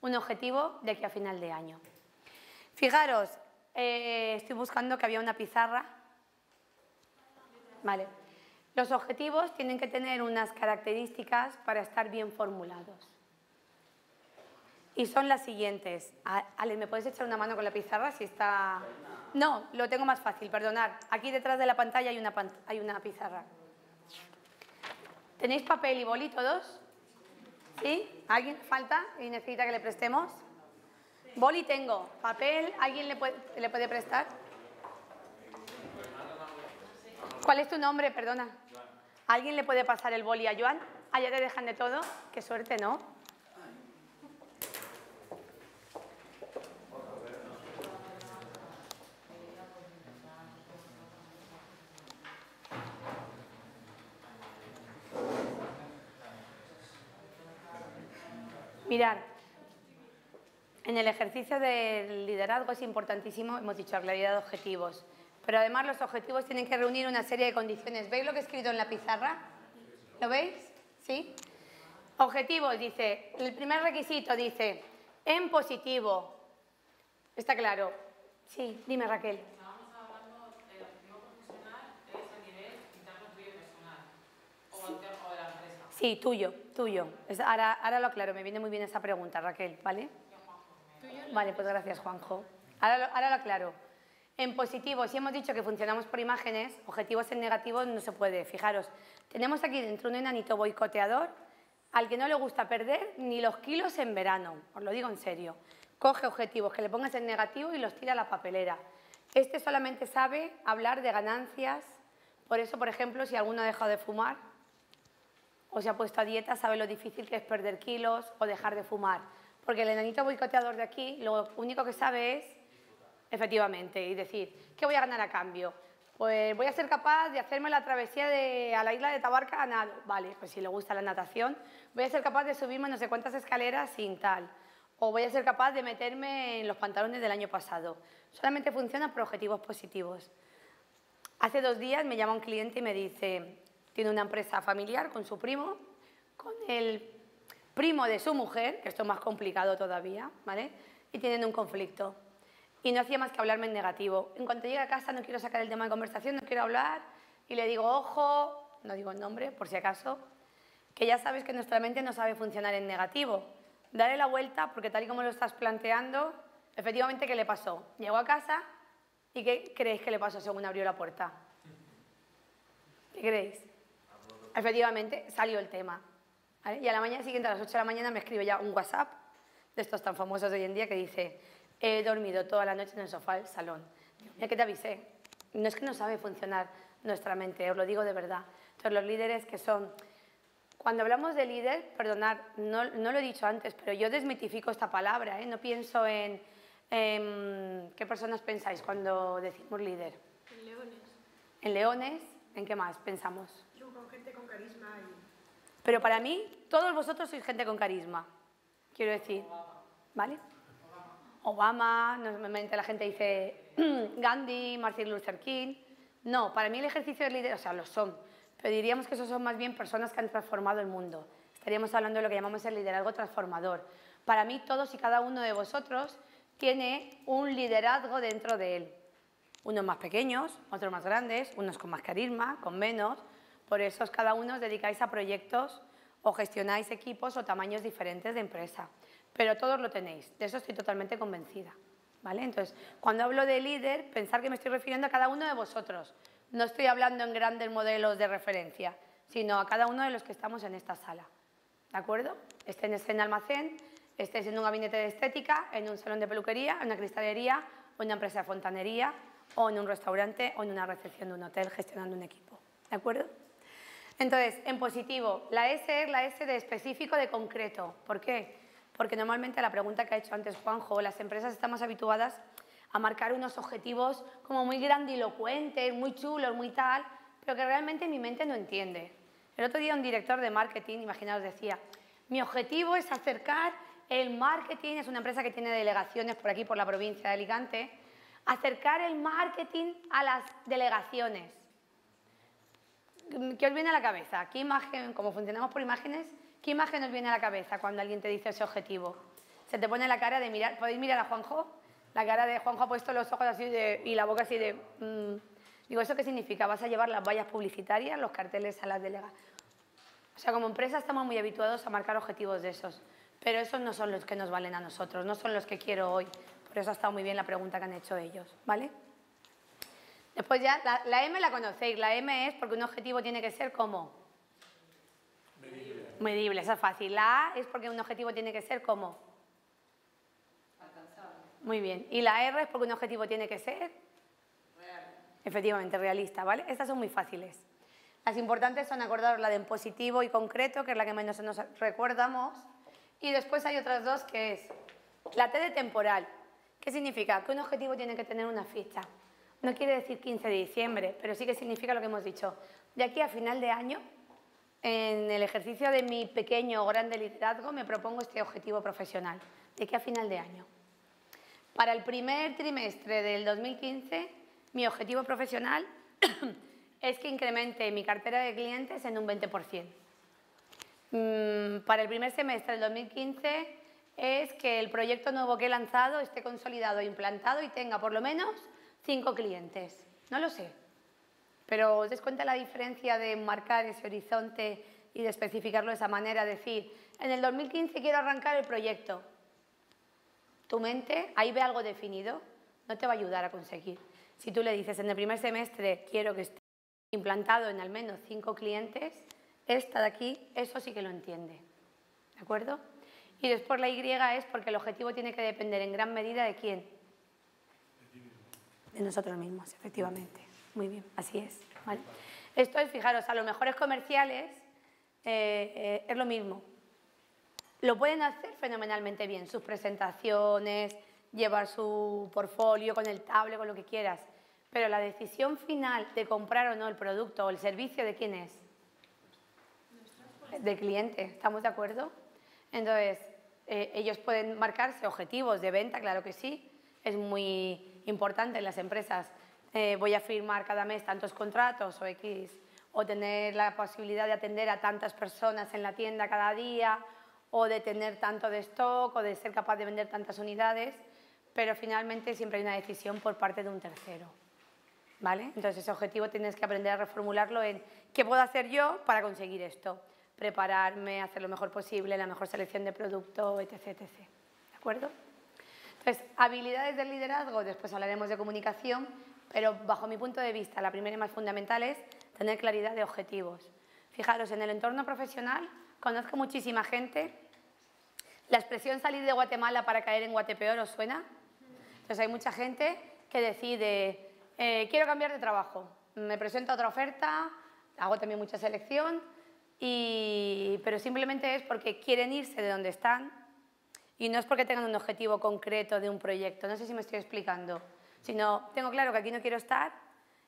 un objetivo de aquí a final de año. Fijaros, estoy buscando que había una pizarra. Vale. Los objetivos tienen que tener unas características para estar bien formulados. Y son las siguientes. Ale, ¿me puedes echar una mano con la pizarra si está...? No, lo tengo más fácil, perdonad. Aquí detrás de la pantalla hay una pizarra. ¿Tenéis papel y boli todos? ¿Sí? ¿Alguien falta y necesita que le prestemos? Boli tengo. ¿Papel? ¿Alguien le puede prestar? ¿Cuál es tu nombre? Perdona. ¿Alguien le puede pasar el boli a Joan? Ah, ya te dejan de todo. Qué suerte, ¿no? Mirad, en el ejercicio del liderazgo es importantísimo, hemos dicho, la claridad de objetivos. Pero además los objetivos tienen que reunir una serie de condiciones. ¿Veis lo que he escrito en la pizarra? ¿Lo veis? ¿Sí? Objetivos, dice, el primer requisito dice, en positivo. ¿Está claro? Sí, dime Raquel. Sí, tuyo. Ahora lo aclaro, me viene muy bien esa pregunta, Raquel, ¿vale? Vale, pues gracias, Juanjo. Ahora lo aclaro. En positivo, si hemos dicho que funcionamos por imágenes, objetivos en negativo no se puede. Fijaros, tenemos aquí dentro un enanito boicoteador al que no le gusta perder ni los kilos en verano, os lo digo en serio. Coge objetivos que le pongas en negativo y los tira a la papelera. Este solamente sabe hablar de ganancias, por eso, por ejemplo, si alguno ha dejado de fumar, o se ha puesto a dieta, sabe lo difícil que es perder kilos o dejar de fumar. Porque el enanito boicoteador de aquí, lo único que sabe es, efectivamente, y decir, ¿qué voy a ganar a cambio? Pues voy a ser capaz de hacerme la travesía a la isla de Tabarca a nado. Vale, pues si le gusta la natación, voy a ser capaz de subirme no sé cuántas escaleras sin tal. O voy a ser capaz de meterme en los pantalones del año pasado. Solamente funciona por objetivos positivos. Hace 2 días me llama un cliente y me dice... Tiene una empresa familiar con su primo, con el primo de su mujer, que esto es más complicado todavía, ¿vale? Y tienen un conflicto. Y no hacía más que hablarme en negativo. En cuanto llegue a casa no quiero sacar el tema de conversación, no quiero hablar. Y le digo, ojo, no digo el nombre, por si acaso, que ya sabes que nuestra mente no sabe funcionar en negativo. Dale la vuelta, porque tal y como lo estás planteando, efectivamente, ¿qué le pasó? Llegó a casa y ¿qué creéis que le pasó según abrió la puerta? ¿Qué creéis? Efectivamente, salió el tema. ¿Vale? Y a la mañana siguiente, a las 8 de la mañana, me escribe ya un WhatsApp de estos tan famosos de hoy en día que dice, he dormido toda la noche en el sofá del salón. Mira que te avisé, no es que no sabe funcionar nuestra mente, os lo digo de verdad. Entonces los líderes que son, cuando hablamos de líder, perdonad, no lo he dicho antes, pero yo desmitifico esta palabra, ¿eh? No pienso en, ¿qué personas pensáis cuando decimos líder? En leones. En leones, ¿en qué más pensamos? Yo con gente con carisma. Pero para mí, todos vosotros sois gente con carisma, quiero decir, ¿vale? Obama, normalmente la gente dice Gandhi, Martin Luther King. No, para mí el ejercicio de líder, o sea, lo son, pero diríamos que esos son más bien personas que han transformado el mundo. Estaríamos hablando de lo que llamamos el liderazgo transformador. Para mí, todos y cada uno de vosotros tiene un liderazgo dentro de él. Unos más pequeños, otros más grandes, unos con más carisma, con menos. Por eso cada uno os dedicáis a proyectos o gestionáis equipos o tamaños diferentes de empresa. Pero todos lo tenéis, de eso estoy totalmente convencida, ¿vale? Entonces, cuando hablo de líder, pensar que me estoy refiriendo a cada uno de vosotros. No estoy hablando en grandes modelos de referencia, sino a cada uno de los que estamos en esta sala, ¿de acuerdo? Estéis en almacén, estéis en un gabinete de estética, en un salón de peluquería, en una cristalería, en una empresa de fontanería, o en un restaurante, o en una recepción de un hotel gestionando un equipo, ¿de acuerdo? Entonces, en positivo, la S es la S de específico, de concreto. ¿Por qué? Porque normalmente la pregunta que ha hecho antes Juanjo, las empresas estamos habituadas a marcar unos objetivos como muy grandilocuentes, muy chulos, muy tal, pero que realmente mi mente no entiende. El otro día un director de marketing, imaginaos, decía, mi objetivo es acercar el marketing, es una empresa que tiene delegaciones por aquí, por la provincia de Alicante, acercar el marketing a las delegaciones. ¿Qué os viene a la cabeza? ¿Qué imagen, como funcionamos por imágenes, qué imagen os viene a la cabeza cuando alguien te dice ese objetivo? Se te pone la cara de mirar, ¿podéis mirar a Juanjo? La cara de Juanjo ha puesto los ojos así de, y la boca así de... Digo, ¿eso qué significa? ¿Vas a llevar las vallas publicitarias, los carteles a las delegadas? O sea, como empresa estamos muy habituados a marcar objetivos de esos, pero esos no son los que nos valen a nosotros, no son los que quiero hoy. Por eso ha estado muy bien la pregunta que han hecho ellos, ¿vale? Después ya, la M la conocéis, la M es porque un objetivo tiene que ser como... medible. Medible, esa es fácil. La A es porque un objetivo tiene que ser como... alcanzable. Muy bien. Y la R es porque un objetivo tiene que ser... real. Efectivamente, realista, ¿vale? Estas son muy fáciles. Las importantes son, acordaros, la de en positivo y concreto, que es la que menos nos recuerdamos. Y después hay otras dos, que es la T de temporal. ¿Qué significa? Que un objetivo tiene que tener una fecha. No quiere decir 15 de diciembre, pero sí que significa lo que hemos dicho. De aquí a final de año, en el ejercicio de mi pequeño o grande liderazgo, me propongo este objetivo profesional. De aquí a final de año. Para el primer trimestre del 2015, mi objetivo profesional es que incremente mi cartera de clientes en un 20%. Para el primer semestre del 2015 es que el proyecto nuevo que he lanzado esté consolidado, implantado y tenga por lo menos 5 clientes. No lo sé, pero ¿os dais cuenta la diferencia de marcar ese horizonte y de especificarlo de esa manera? Decir, en el 2015 quiero arrancar el proyecto. Tu mente ahí ve algo definido, no te va a ayudar a conseguir. Si tú le dices, en el primer semestre quiero que esté implantado en al menos 5 clientes, esta de aquí, eso sí que lo entiende, ¿de acuerdo? Y después la Y es porque el objetivo tiene que depender en gran medida de quién. De nosotros mismos, efectivamente. Muy bien, así es, ¿vale? Esto es, fijaros, a los mejores comerciales es lo mismo. Lo pueden hacer fenomenalmente bien, sus presentaciones, llevar su portfolio con el tablet, con lo que quieras, pero la decisión final de comprar o no el producto o el servicio, ¿de quién es? Del cliente, ¿estamos de acuerdo? Entonces, ellos pueden marcarse objetivos de venta, claro que sí, es muy importante en las empresas, voy a firmar cada mes tantos contratos o X, o tener la posibilidad de atender a tantas personas en la tienda cada día, o de tener tanto de stock, o de ser capaz de vender tantas unidades, pero finalmente siempre hay una decisión por parte de un tercero, ¿vale? Entonces ese objetivo tienes que aprender a reformularlo en ¿qué puedo hacer yo para conseguir esto? Prepararme, hacer lo mejor posible, la mejor selección de producto, etc, etc. ¿De acuerdo? Entonces, habilidades del liderazgo, después hablaremos de comunicación, pero bajo mi punto de vista, la primera y más fundamental es tener claridad de objetivos. Fijaros, en el entorno profesional conozco muchísima gente La expresión salir de Guatemala para caer en Guatepeor, ¿os suena? Entonces hay mucha gente que decide, quiero cambiar de trabajo, me presento a otra oferta, hago también mucha selección, pero simplemente es porque quieren irse de donde están y no es porque tengan un objetivo concreto de un proyecto, no sé si me estoy explicando, sino tengo claro que aquí no quiero estar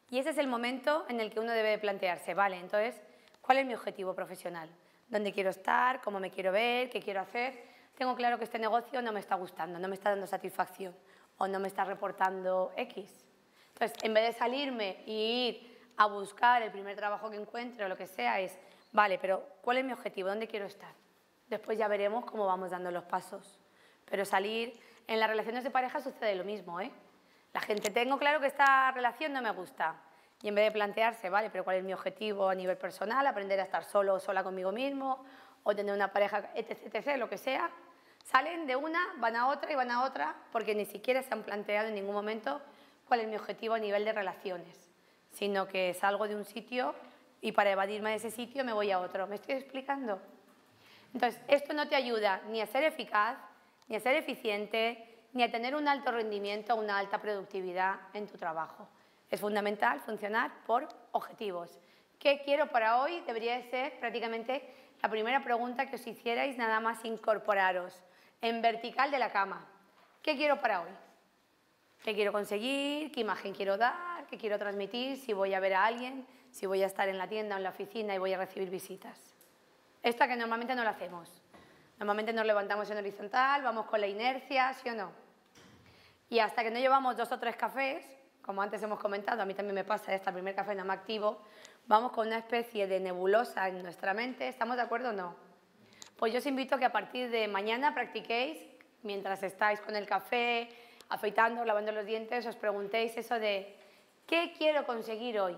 y ese es el momento en el que uno debe plantearse, vale, entonces, ¿cuál es mi objetivo profesional? ¿Dónde quiero estar? ¿Cómo me quiero ver? ¿Qué quiero hacer? Tengo claro que este negocio no me está gustando, no me está dando satisfacción o no me está reportando X. Entonces, en vez de salirme y ir a buscar el primer trabajo que encuentre o lo que sea, es, vale, pero ¿cuál es mi objetivo? ¿Dónde quiero estar? Después ya veremos cómo vamos dando los pasos. Pero salir, en las relaciones de pareja sucede lo mismo, ¿eh? La gente, tengo claro que esta relación no me gusta. Y en vez de plantearse, vale, pero ¿cuál es mi objetivo a nivel personal? Aprender a estar solo o sola conmigo mismo, o tener una pareja, etc., etc., lo que sea. Salen de una, van a otra y van a otra, porque ni siquiera se han planteado en ningún momento cuál es mi objetivo a nivel de relaciones, sino que salgo de un sitio y para evadirme de ese sitio me voy a otro. ¿Me estoy explicando? Entonces, esto no te ayuda ni a ser eficaz, ni a ser eficiente, ni a tener un alto rendimiento, una alta productividad en tu trabajo. Es fundamental funcionar por objetivos. ¿Qué quiero para hoy? Debería ser prácticamente la primera pregunta que os hicierais nada más incorporaros en vertical de la cama. ¿Qué quiero para hoy? ¿Qué quiero conseguir? ¿Qué imagen quiero dar? ¿Qué quiero transmitir? Si voy a ver a alguien, si voy a estar en la tienda o en la oficina y voy a recibir visitas. Esta que normalmente no la hacemos. Normalmente nos levantamos en horizontal, vamos con la inercia, ¿sí o no? Y hasta que no llevamos 2 o 3 cafés, como antes hemos comentado, a mí también me pasa, hasta el primer café no me activo, vamos con una especie de nebulosa en nuestra mente, ¿estamos de acuerdo o no? Pues yo os invito a que a partir de mañana practiquéis, mientras estáis con el café, afeitando, lavando los dientes, os preguntéis eso de ¿qué quiero conseguir hoy?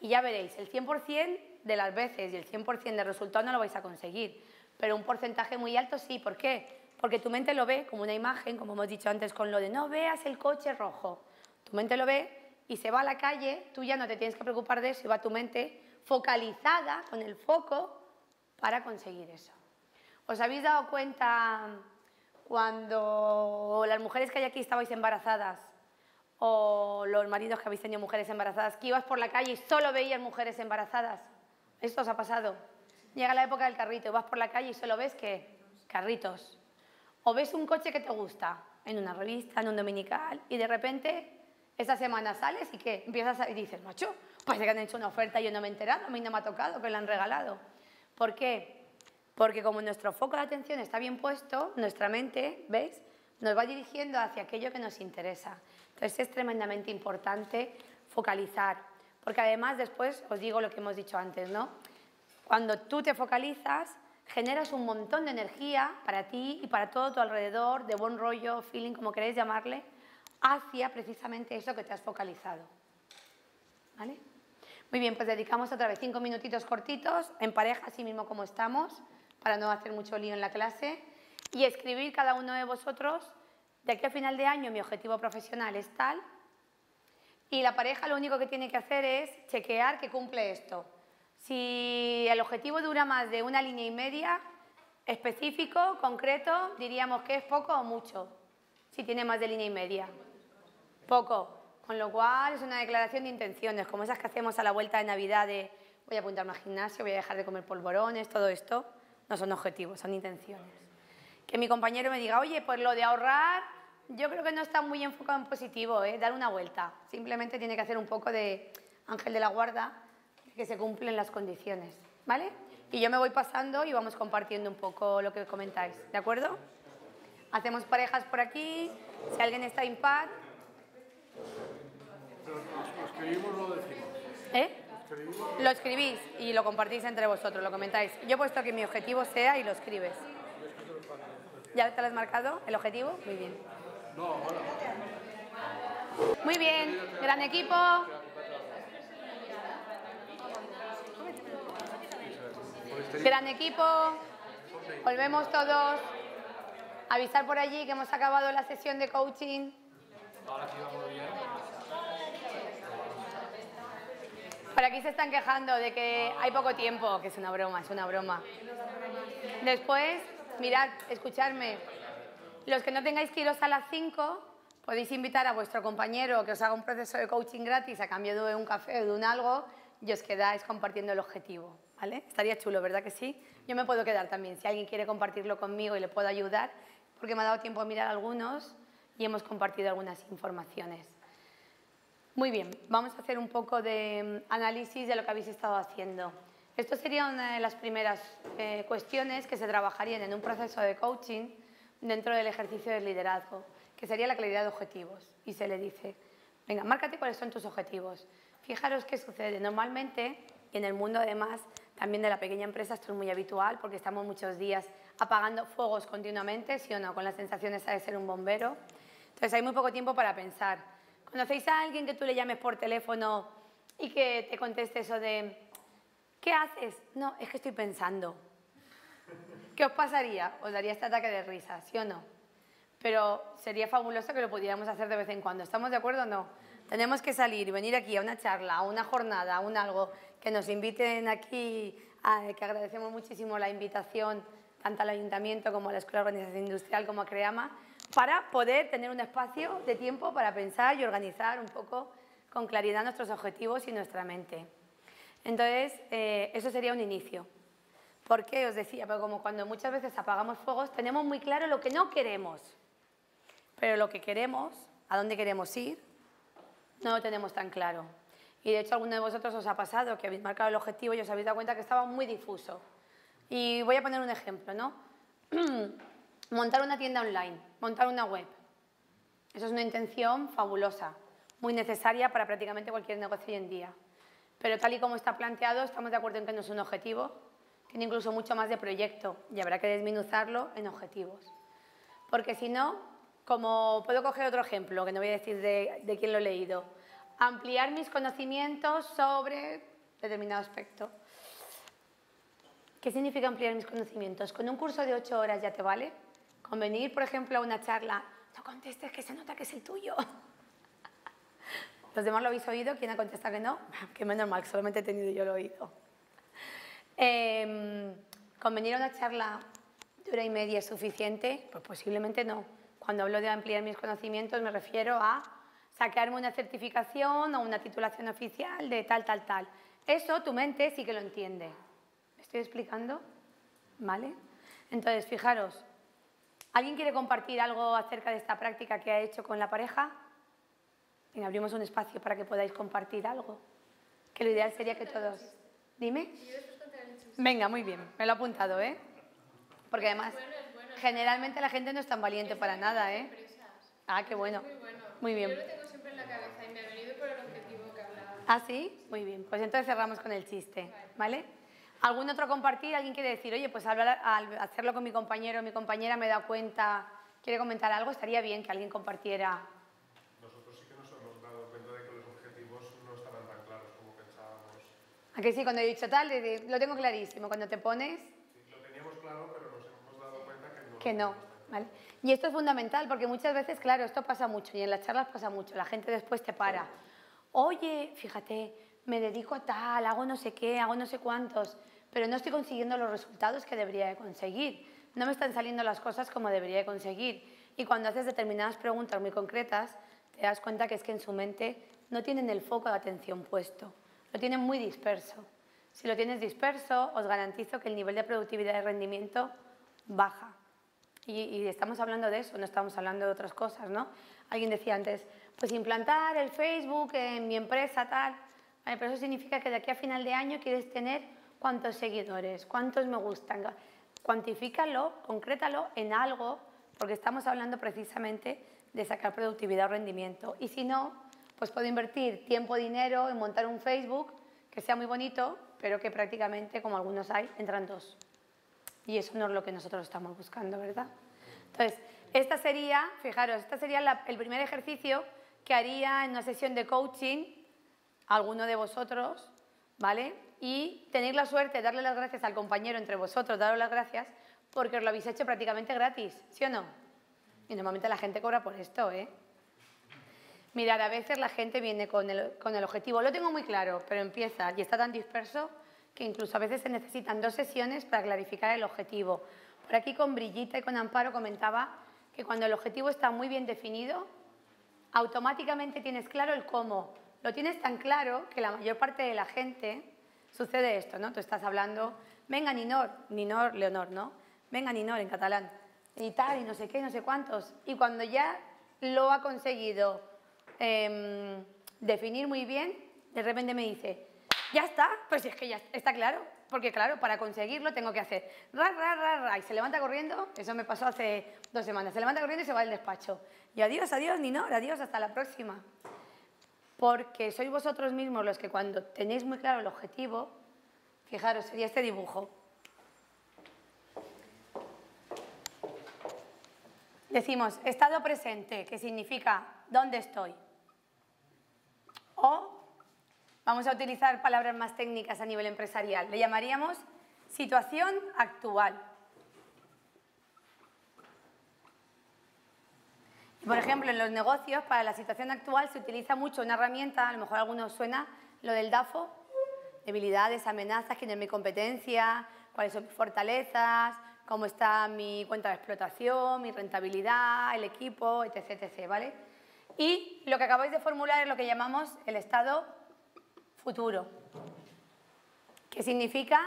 Y ya veréis, el 100% de las veces y el 100% del resultado no lo vais a conseguir, pero un porcentaje muy alto sí, ¿por qué? Porque tu mente lo ve como una imagen, como hemos dicho antes con lo de no veas el coche rojo. Tu mente lo ve y se va a la calle, tú ya no te tienes que preocupar de eso y va tu mente focalizada con el foco para conseguir eso. ¿Os habéis dado cuenta cuando las mujeres que hay aquí estabais embarazadas o los maridos que habéis tenido mujeres embarazadas que ibas por la calle y solo veías mujeres embarazadas? ¿Esto os ha pasado? Llega la época del carrito y vas por la calle y solo ves ¿qué? Carritos. O ves un coche que te gusta en una revista, en un dominical y de repente esta semana sales y ¿qué? Empiezas y dices, macho, parece que han hecho una oferta y yo no me he enterado, a mí no me ha tocado, que la han regalado. ¿Por qué? Porque como nuestro foco de atención está bien puesto, nuestra mente, ¿veis?, nos va dirigiendo hacia aquello que nos interesa. Entonces es tremendamente importante focalizar, porque además después os digo lo que hemos dicho antes, ¿no? Cuando tú te focalizas, generas un montón de energía para ti y para todo tu alrededor, de buen rollo, feeling, como queréis llamarle, hacia precisamente eso que te has focalizado, ¿vale? Muy bien, pues dedicamos otra vez 5 minutitos cortitos, en pareja, así mismo como estamos, para no hacer mucho lío en la clase, y escribir cada uno de vosotros, de aquí a final de año mi objetivo profesional es tal, y la pareja lo único que tiene que hacer es chequear que cumple esto. Si el objetivo dura más de 1,5 líneas, específico, concreto, diríamos que es poco o mucho, si tiene más de 1,5 líneas. Poco, con lo cual es una declaración de intenciones, como esas que hacemos a la vuelta de Navidad de voy a apuntarme al gimnasio, voy a dejar de comer polvorones, todo esto, no son objetivos, son intenciones. Que mi compañero me diga, oye, pues lo de ahorrar, yo creo que no está muy enfocado en positivo, ¿eh? Dar una vuelta, simplemente tiene que hacer un poco de ángel de la guarda, que se cumplen las condiciones, ¿vale? Y yo me voy pasando y vamos compartiendo un poco lo que comentáis, ¿de acuerdo? Hacemos parejas por aquí, si alguien está impar. ¿Lo escribimos o lo decimos? ¿Eh? Lo escribís y lo compartís entre vosotros, lo comentáis. Yo he puesto que mi objetivo sea y lo escribes. ¿Ya te lo has marcado el objetivo? Muy bien. No, ahora. Muy bien, gran equipo. Gran equipo. Volvemos todos. Avisar por allí que hemos acabado la sesión de coaching. Por aquí se están quejando de que hay poco tiempo, que es una broma, es una broma. Después, Mirad, escuchadme. Los que no tengáis que iros a las 5, podéis invitar a vuestro compañero que os haga un proceso de coaching gratis a cambio de un café o de un algo y os quedáis compartiendo el objetivo, ¿vale? Estaría chulo, ¿verdad que sí? Yo me puedo quedar también, si alguien quiere compartirlo conmigo y le puedo ayudar, porque me ha dado tiempo a mirar algunos y hemos compartido algunas informaciones. Muy bien, vamos a hacer un poco de análisis de lo que habéis estado haciendo. Esto sería una de las primeras cuestiones que se trabajarían en un proceso de coaching dentro del ejercicio del liderazgo, que sería la claridad de objetivos. Y se le dice, venga, márcate cuáles son tus objetivos. Fijaros qué sucede. Normalmente, y en el mundo además también de la pequeña empresa, esto es muy habitual porque estamos muchos días apagando fuegos continuamente, ¿sí o no? Con la sensación esa de ser un bombero. Entonces hay muy poco tiempo para pensar. ¿Conocéis a alguien que tú le llames por teléfono y que te conteste eso de ¿qué haces? No, es que estoy pensando. ¿Qué os pasaría? Os daría este ataque de risa, ¿sí o no? Pero sería fabuloso que lo pudiéramos hacer de vez en cuando. ¿Estamos de acuerdo o no? Tenemos que salir, venir aquí a una charla, a una jornada, a un algo, que nos inviten aquí, que agradecemos muchísimo la invitación tanto al Ayuntamiento como a la Escuela de Organización Industrial como a CREAMA, para poder tener un espacio de tiempo para pensar y organizar un poco con claridad nuestros objetivos y nuestra mente. Entonces, eso sería un inicio. ¿Por qué? Os decía, pero como cuando muchas veces apagamos fuegos, tenemos muy claro lo que no queremos. Pero lo que queremos, a dónde queremos ir, no lo tenemos tan claro. Y de hecho, alguno de vosotros os ha pasado que habéis marcado el objetivo y os habéis dado cuenta que estaba muy difuso. Y voy a poner un ejemplo, ¿no? Montar una tienda online, montar una web. Eso es una intención fabulosa, muy necesaria para prácticamente cualquier negocio hoy en día. Pero tal y como está planteado, estamos de acuerdo en que no es un objetivo, tiene incluso mucho más de proyecto y habrá que desmenuzarlo en objetivos. Porque si no, como puedo coger otro ejemplo, que no voy a decir de quién lo he leído, ampliar mis conocimientos sobre determinado aspecto. ¿Qué significa ampliar mis conocimientos? ¿Con un curso de 8 horas ya te vale? Con venir, por ejemplo, a una charla, no contestes que se nota que es el tuyo. Los demás lo habéis oído, ¿quién ha contestado que no? Que menos mal, solamente he tenido yo el oído. Con venir a una charla de 1 hora y media es suficiente, pues posiblemente no. Cuando hablo de ampliar mis conocimientos me refiero a sacarme una certificación o una titulación oficial de tal, tal, tal. Eso tu mente sí que lo entiende. ¿Me estoy explicando? ¿Vale? Entonces, fijaros. ¿Alguien quiere compartir algo acerca de esta práctica que ha hecho con la pareja? Bien, abrimos un espacio para que podáis compartir algo. Que lo ideal sería que todos... ¿Dime? Venga, muy bien. Me lo he apuntado, ¿eh? Porque además, generalmente la gente no es tan valiente para nada, ¿eh? Ah, qué bueno. Muy bien. Yo lo tengo siempre en la cabeza y me ha venido por el objetivo que hablaba. ¿Ah, sí? Muy bien. Pues entonces cerramos con el chiste, ¿vale? ¿Algún otro compartir? ¿Alguien quiere decir, oye, pues al hacerlo con mi compañero o mi compañera me he dado cuenta, quiere comentar algo? Estaría bien que alguien compartiera. Nosotros sí que nos hemos dado cuenta de que los objetivos no estaban tan claros como pensábamos. ¿A que sí? Cuando he dicho tal, lo tengo clarísimo. Cuando te pones... Sí, lo teníamos claro, pero nos hemos dado cuenta que no. Que no, ¿vale? Y esto es fundamental porque muchas veces, claro, esto pasa mucho y en las charlas pasa mucho. La gente después te para. Sí. Oye, fíjate... me dedico a tal, hago no sé qué, hago no sé cuántos, pero no estoy consiguiendo los resultados que debería de conseguir, no me están saliendo las cosas como debería de conseguir. Y cuando haces determinadas preguntas muy concretas, te das cuenta que es que en su mente no tienen el foco de atención puesto, lo tienen muy disperso. Si lo tienes disperso, os garantizo que el nivel de productividad y rendimiento baja. Y estamos hablando de eso, no estamos hablando de otras cosas, ¿no? Alguien decía antes, pues implantar el Facebook en mi empresa, tal... Pero eso significa que de aquí a final de año quieres tener cuántos seguidores, cuántos me gustan. Cuantifícalo, concrétalo en algo, porque estamos hablando precisamente de sacar productividad o rendimiento. Y si no, pues puedo invertir tiempo, dinero en montar un Facebook que sea muy bonito, pero que prácticamente, como algunos hay, entran 2. Y eso no es lo que nosotros estamos buscando, ¿verdad? Entonces, esta sería, fijaros, esta sería el primer ejercicio que haría en una sesión de coaching alguno de vosotros, ¿vale? Y tenéis la suerte de darle las gracias al compañero entre vosotros, daros las gracias, porque os lo habéis hecho prácticamente gratis, ¿sí o no? Y normalmente la gente cobra por esto, ¿eh? Mirad, a veces la gente viene con el objetivo, lo tengo muy claro, pero empieza y está tan disperso que incluso a veces se necesitan 2 sesiones para clarificar el objetivo. Por aquí con Brillita y con Amparo comentaba que cuando el objetivo está muy bien definido, automáticamente tienes claro el cómo. Lo tienes tan claro que la mayor parte de la gente sucede esto, ¿no? Tú estás hablando, venga Ninor, Ninor, Leonor, ¿no? Venga Ninor en catalán, y tal, y no sé qué, no sé cuántos. Y cuando ya lo ha conseguido definir muy bien, de repente me dice, ya está, pues si es que ya está claro, porque claro, para conseguirlo tengo que hacer ra, ra, ra, ra, y se levanta corriendo, eso me pasó hace 2 semanas, se levanta corriendo y se va al despacho. Y adiós, adiós, Ninor, adiós, hasta la próxima. Porque sois vosotros mismos los que cuando tenéis muy claro el objetivo, fijaros, sería este dibujo. Decimos, estado presente, que significa, ¿dónde estoy? O, vamos a utilizar palabras más técnicas a nivel empresarial, le llamaríamos situación actual. Por ejemplo, en los negocios, para la situación actual se utiliza mucho una herramienta, a lo mejor a algunos suena lo del DAFO, debilidades, amenazas, quién es mi competencia, cuáles son mis fortalezas, cómo está mi cuenta de explotación, mi rentabilidad, el equipo, etc., etc., ¿vale? Y lo que acabáis de formular es lo que llamamos el estado futuro, que significa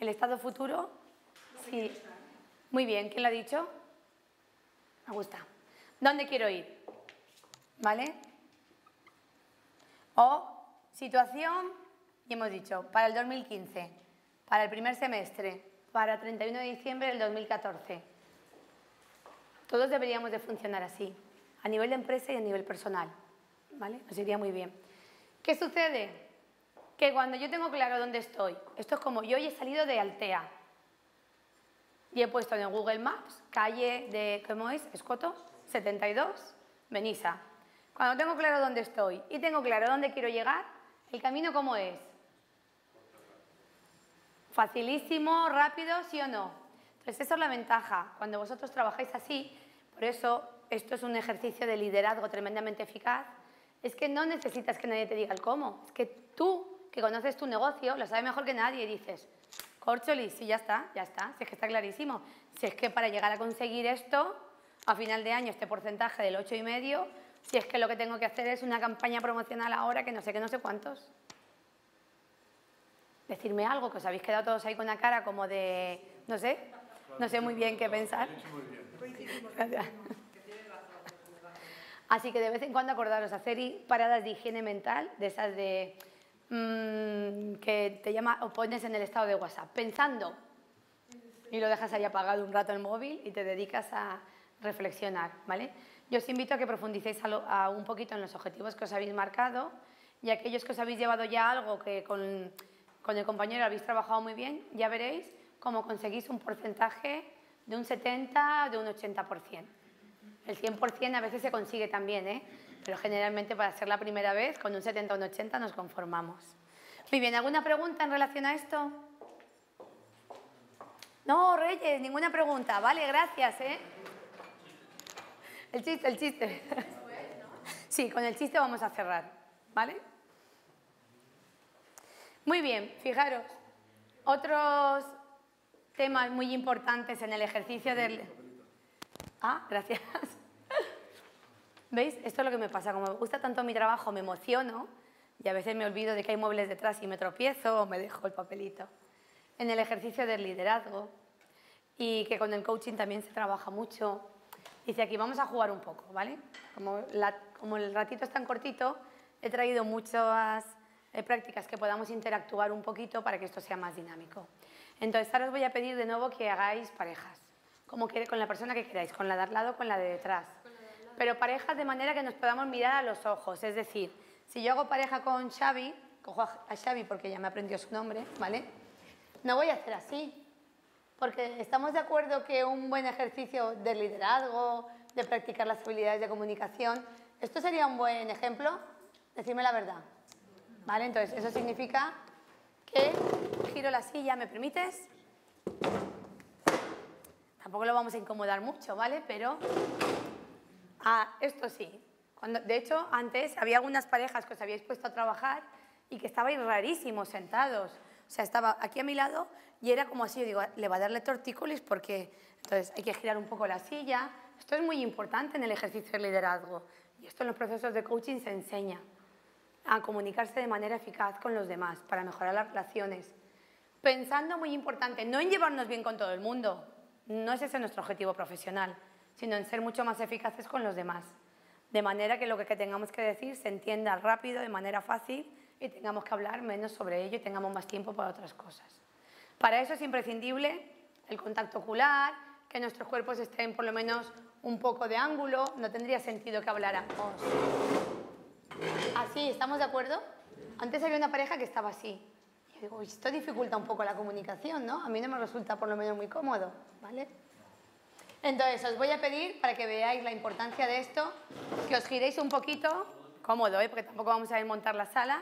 el estado futuro. Sí. Muy bien, ¿quién lo ha dicho? Me gusta. ¿Dónde quiero ir? ¿Vale? O situación, y hemos dicho, para el 2015, para el primer semestre, para 31 de diciembre del 2014. Todos deberíamos de funcionar así, a nivel de empresa y a nivel personal. ¿Vale? Nos iría muy bien. ¿Qué sucede? Que cuando yo tengo claro dónde estoy, esto es como yo hoy he salido de Altea, y he puesto en el Google Maps, calle de, ¿cómo es? Escoto, 72, Benissa. Cuando tengo claro dónde estoy y tengo claro dónde quiero llegar, ¿el camino cómo es? Facilísimo, rápido, ¿sí o no? Entonces, esa es la ventaja. Cuando vosotros trabajáis así, por eso esto es un ejercicio de liderazgo tremendamente eficaz, es que no necesitas que nadie te diga el cómo. Es que tú, que conoces tu negocio, lo sabes mejor que nadie y dices, Orcholi, sí, ya está, ya está. Si es que está clarísimo. Si es que para llegar a conseguir esto, a final de año, este porcentaje del 8,5, si es que lo que tengo que hacer es una campaña promocional ahora que no sé cuántos. Decirme algo, que os habéis quedado todos ahí con una cara como de, no sé muy bien qué pensar. Así que de vez en cuando acordaros hacer paradas de higiene mental, de esas de... que te llama o pones en el estado de WhatsApp, pensando, y lo dejas ahí apagado un rato el móvil y te dedicas a reflexionar, ¿vale? Yo os invito a que profundicéis a un poquito en los objetivos que os habéis marcado y aquellos que os habéis llevado ya algo que con el compañero habéis trabajado muy bien, ya veréis cómo conseguís un porcentaje de un 70, de un 80%. El 100% a veces se consigue también, ¿eh? Pero generalmente para ser la primera vez, con un 70 o un 80 nos conformamos. Muy bien, ¿alguna pregunta en relación a esto? No, Reyes, ninguna pregunta. Vale, gracias, ¿eh? El chiste, el chiste. Sí, con el chiste vamos a cerrar, ¿vale? Muy bien, fijaros. Otros temas muy importantes en el ejercicio del... Ah, gracias. ¿Veis? Esto es lo que me pasa. Como me gusta tanto mi trabajo, me emociono y a veces me olvido de que hay muebles detrás y me tropiezo o me dejo el papelito. En el ejercicio del liderazgo y que con el coaching también se trabaja mucho. Dice aquí, vamos a jugar un poco, ¿vale? Como el ratito es tan cortito, he traído muchas prácticas que podamos interactuar un poquito para que esto sea más dinámico. Entonces, ahora os voy a pedir de nuevo que hagáis parejas, como que, con la persona que queráis, con la de al lado, con la de detrás. Pero parejas de manera que nos podamos mirar a los ojos. Es decir, si yo hago pareja con Xavi, cojo a Xavi porque ya me aprendió su nombre, ¿vale? No voy a hacer así, porque estamos de acuerdo que un buen ejercicio de liderazgo, de practicar las habilidades de comunicación, esto sería un buen ejemplo, decirme la verdad, ¿vale? Entonces, eso significa que giro la silla, ¿me permites? Tampoco lo vamos a incomodar mucho, ¿vale? Pero... Ah, esto sí. De hecho, antes había algunas parejas que os habíais puesto a trabajar y que estabais rarísimos sentados. O sea, estaba aquí a mi lado y era como así, yo digo, le va a darle tortícolis porque... Entonces, hay que girar un poco la silla. Esto es muy importante en el ejercicio del liderazgo. Y esto en los procesos de coaching se enseña a comunicarse de manera eficaz con los demás para mejorar las relaciones. Pensando, muy importante, no en llevarnos bien con todo el mundo, no es ese nuestro objetivo profesional, sino en ser mucho más eficaces con los demás. De manera que lo que tengamos que decir se entienda rápido, de manera fácil, y tengamos que hablar menos sobre ello y tengamos más tiempo para otras cosas. Para eso es imprescindible el contacto ocular, que nuestros cuerpos estén por lo menos un poco de ángulo, no tendría sentido que habláramos. Así, ¿estamos de acuerdo? Antes había una pareja que estaba así. Yo digo, esto dificulta un poco la comunicación, ¿no? A mí no me resulta por lo menos muy cómodo, ¿vale? Entonces, os voy a pedir, para que veáis la importancia de esto, que os giréis un poquito, cómodo, ¿eh? Porque tampoco vamos a desmontar la sala,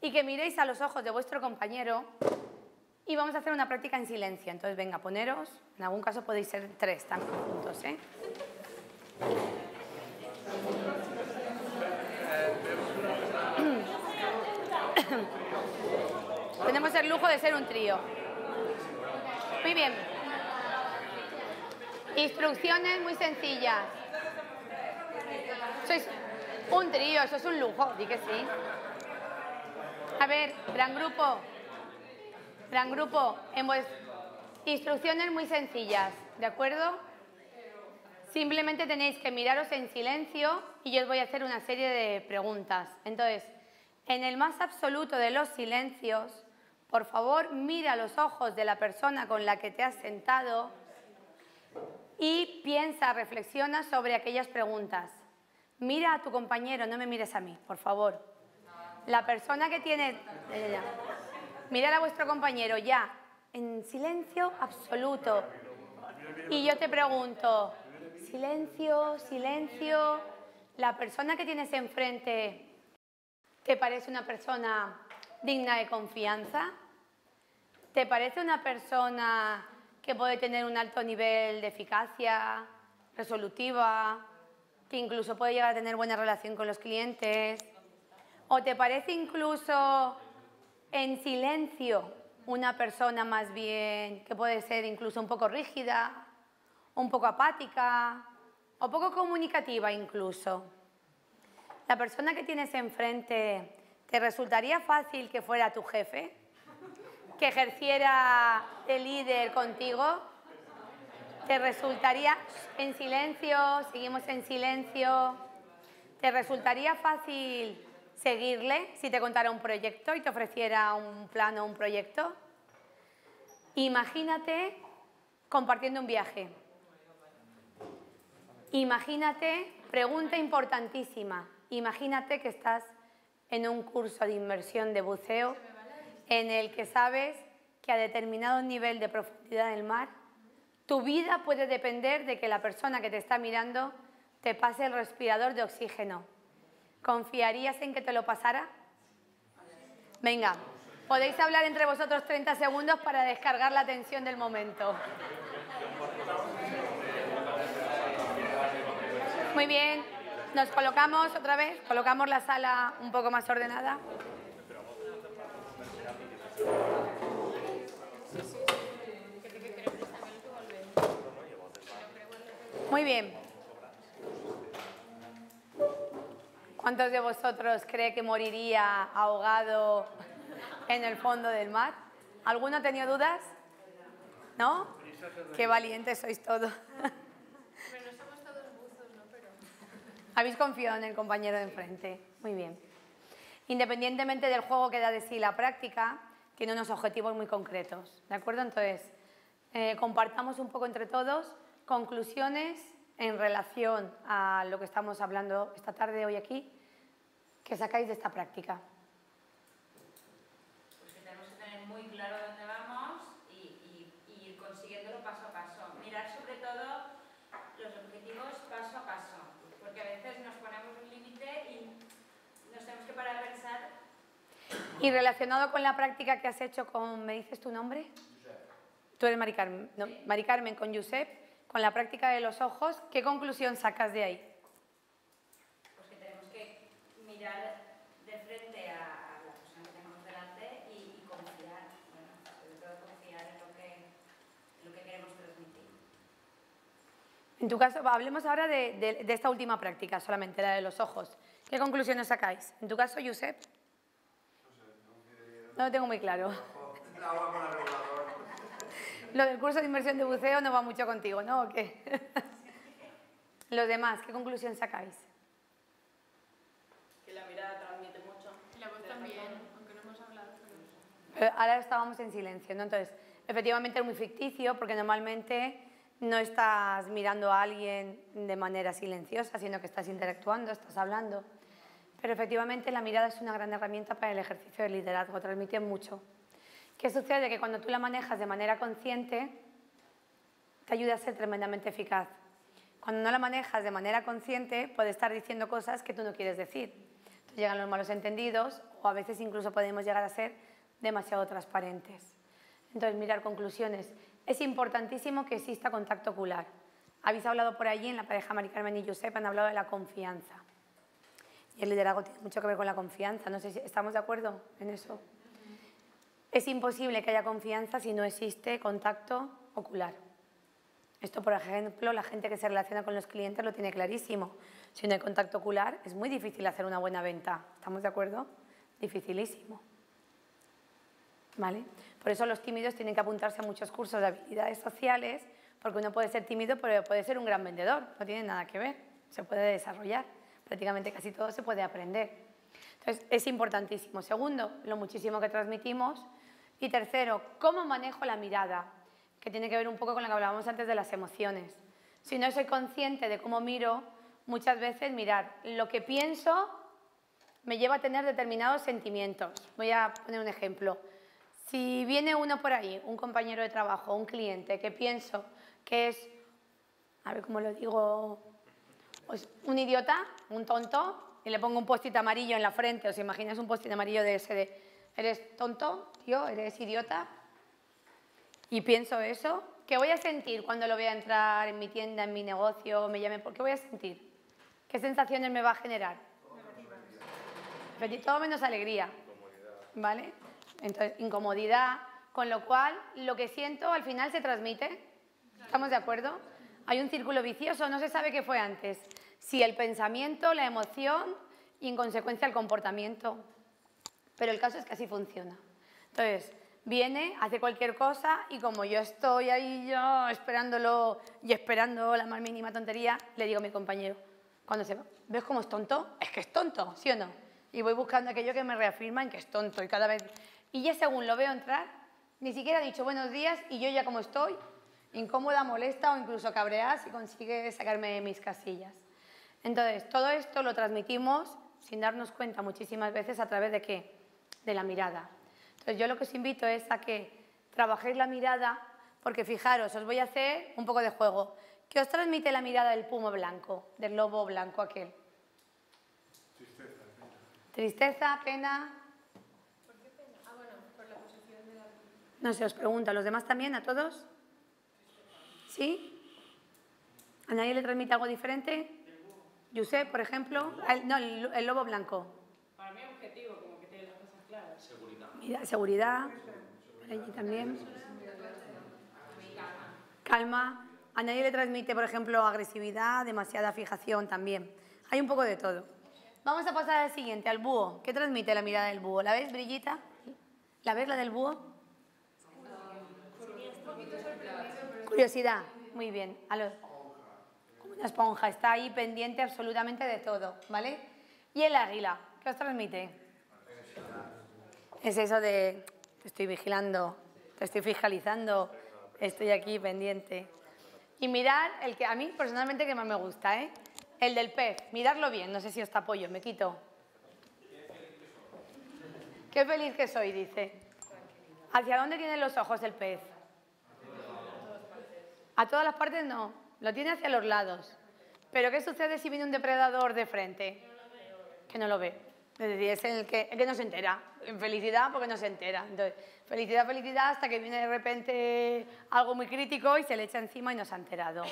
y que miréis a los ojos de vuestro compañero y vamos a hacer una práctica en silencio. Entonces, venga, poneros, en algún caso podéis ser tres también juntos, ¿eh? Tenemos el lujo de ser un trío. Muy bien. Instrucciones muy sencillas. Sois un trío, eso es un lujo, di que sí. A ver, gran grupo. Gran grupo. Instrucciones muy sencillas, ¿de acuerdo? Simplemente tenéis que miraros en silencio y yo os voy a hacer una serie de preguntas. Entonces, en el más absoluto de los silencios, por favor, mira los ojos de la persona con la que te has sentado y piensa, reflexiona sobre aquellas preguntas. Mira a tu compañero, no me mires a mí, por favor. La persona que tiene... Mirad a vuestro compañero ya, en silencio absoluto. Y yo te pregunto, silencio, silencio, la persona que tienes enfrente... ¿Te parece una persona digna de confianza? ¿Te parece una persona que puede tener un alto nivel de eficacia, resolutiva, que incluso puede llegar a tener buena relación con los clientes? ¿O te parece incluso en silencio una persona más bien que puede ser incluso un poco rígida, un poco apática o poco comunicativa incluso? ¿La persona que tienes enfrente te resultaría fácil que fuera tu jefe? ¿Que ejerciera el líder contigo? ¿Te resultaría en silencio? Seguimos en silencio. ¿Te resultaría fácil seguirle si te contara un proyecto y te ofreciera un plan o un proyecto? Imagínate compartiendo un viaje. Imagínate, pregunta importantísima. Imagínate que estás en un curso de inmersión de buceo en el que sabes que a determinado nivel de profundidad del mar tu vida puede depender de que la persona que te está mirando te pase el respirador de oxígeno. ¿Confiarías en que te lo pasara? Venga, podéis hablar entre vosotros 30 segundos para descargar la tensión del momento. Muy bien. Nos colocamos otra vez, colocamos la sala un poco más ordenada. Muy bien. ¿Cuántos de vosotros cree que moriría ahogado en el fondo del mar? ¿Alguno ha tenido dudas? ¿No? Qué valientes sois todos. Habéis confiado en el compañero de enfrente. Muy bien. Independientemente del juego que da de sí la práctica, tiene unos objetivos muy concretos, ¿de acuerdo? Entonces, compartamos un poco entre todos conclusiones en relación a lo que estamos hablando esta tarde, hoy aquí, que sacáis de esta práctica. Pues que tenemos que tener muy claro dónde vamos y ir consiguiéndolo paso a paso. Mirar sobre todo los objetivos paso a paso. Porque a veces nos ponemos un límite y nos tenemos que parar a pensar. Y relacionado con la práctica que has hecho con, ¿me dices tu nombre? Josep. Tú eres Mari Carmen, ¿no? Sí. Mari Carmen, con Josep, con la práctica de los ojos, ¿qué conclusión sacas de ahí? Pues que tenemos que mirar de frente a la persona que tenemos delante y confiar. En tu caso, hablemos ahora de esta última práctica, solamente la de los ojos. ¿Qué conclusiones sacáis? En tu caso, Josep. No lo tengo muy claro. Lo del curso de inmersión de buceo no va mucho contigo, ¿no? ¿O qué? Los demás, ¿qué conclusión sacáis? Que la mirada transmite mucho. Y la voz también, aunque no hemos hablado. Pero ahora estábamos en silencio, ¿no? Entonces, efectivamente es muy ficticio porque normalmente no estás mirando a alguien de manera silenciosa, sino que estás interactuando, estás hablando. Pero efectivamente la mirada es una gran herramienta para el ejercicio del liderazgo, transmite mucho. ¿Qué sucede? Que cuando tú la manejas de manera consciente, te ayuda a ser tremendamente eficaz. Cuando no la manejas de manera consciente, puedes estar diciendo cosas que tú no quieres decir. Entonces llegan los malos entendidos o a veces incluso podemos llegar a ser demasiado transparentes. Entonces, mirar conclusiones. Es importantísimo que exista contacto ocular. Habéis hablado por allí, en la pareja Mari Carmen y Josep, han hablado de la confianza. Y el liderazgo tiene mucho que ver con la confianza. No sé si estamos de acuerdo en eso. Es imposible que haya confianza si no existe contacto ocular. Esto, por ejemplo, la gente que se relaciona con los clientes lo tiene clarísimo. Si no hay contacto ocular, es muy difícil hacer una buena venta. ¿Estamos de acuerdo? Dificilísimo. ¿Vale? Por eso los tímidos tienen que apuntarse a muchos cursos de habilidades sociales, porque uno puede ser tímido, pero puede ser un gran vendedor. No tiene nada que ver. Se puede desarrollar. Prácticamente casi todo se puede aprender. Entonces, es importantísimo. Segundo, lo muchísimo que transmitimos. Y tercero, cómo manejo la mirada, que tiene que ver un poco con lo que hablábamos antes de las emociones. Si no soy consciente de cómo miro, muchas veces, mirad, lo que pienso me lleva a tener determinados sentimientos. Voy a poner un ejemplo. Si viene uno por ahí, un compañero de trabajo, un cliente, que pienso que es, a ver cómo lo digo, pues un idiota, un tonto, y le pongo un post-it amarillo en la frente, ¿os imagináis un post-it amarillo de ese de, eres tonto, tío, eres idiota? Y pienso eso, ¿qué voy a sentir cuando lo vea entrar en mi tienda, en mi negocio, me llame? ¿Por qué voy a sentir? ¿Qué sensaciones me va a generar? Todo menos alegría. ¿Vale? Entonces, incomodidad, con lo cual lo que siento al final se transmite. ¿Estamos de acuerdo? Hay un círculo vicioso, no se sabe qué fue antes. Si el pensamiento, la emoción y en consecuencia el comportamiento. Pero el caso es que así funciona. Entonces, viene, hace cualquier cosa y como yo estoy ahí yo esperándolo y esperando la más mínima tontería, le digo a mi compañero, cuando se va, ¿ves cómo es tonto? Es que es tonto, ¿sí o no? Y voy buscando aquello que me reafirma en que es tonto y cada vez... Y ya según lo veo entrar, ni siquiera ha dicho buenos días y yo ya como estoy, incómoda, molesta o incluso cabreada si consigue sacarme de mis casillas. Entonces, todo esto lo transmitimos sin darnos cuenta muchísimas veces a través de ¿qué? De la mirada. Entonces, yo lo que os invito es a que trabajéis la mirada, porque fijaros, os voy a hacer un poco de juego. ¿Qué os transmite la mirada del puma blanco, del lobo blanco aquel? Tristeza, pena. Tristeza, pena. ¿Por qué pena? Ah, bueno, por la posición de la... No sé, os pregunto, ¿a los demás también? ¿A todos? ¿Sí? ¿A nadie le transmite algo diferente? Josep, por ejemplo. No, el lobo blanco. Para mí es objetivo, como que tiene las cosas claras. Seguridad. Mira, seguridad. Allí también. Calma. A nadie le transmite, por ejemplo, agresividad, demasiada fijación también. Hay un poco de todo. Vamos a pasar al siguiente, al búho. ¿Qué transmite la mirada del búho? ¿La ves, Brillita? ¿La ves, la del búho? Curiosidad. Muy bien. A los... Una esponja, está ahí pendiente absolutamente de todo, ¿vale? Y el águila, ¿qué os transmite? Es eso de, te estoy vigilando, te estoy fiscalizando, estoy aquí pendiente. Y mirar el que a mí personalmente que más me gusta, ¿eh? El del pez, miradlo bien, no sé si os apoyo, me quito. Qué feliz que soy, dice. ¿Hacia dónde tienen los ojos el pez? A todas las partes no. Lo tiene hacia los lados. Pero ¿qué sucede si viene un depredador de frente? Que no lo ve. Es decir, es el que no se entera. En felicidad porque no se entera. Entonces, felicidad, felicidad, hasta que viene de repente algo muy crítico y se le echa encima y no se ha enterado.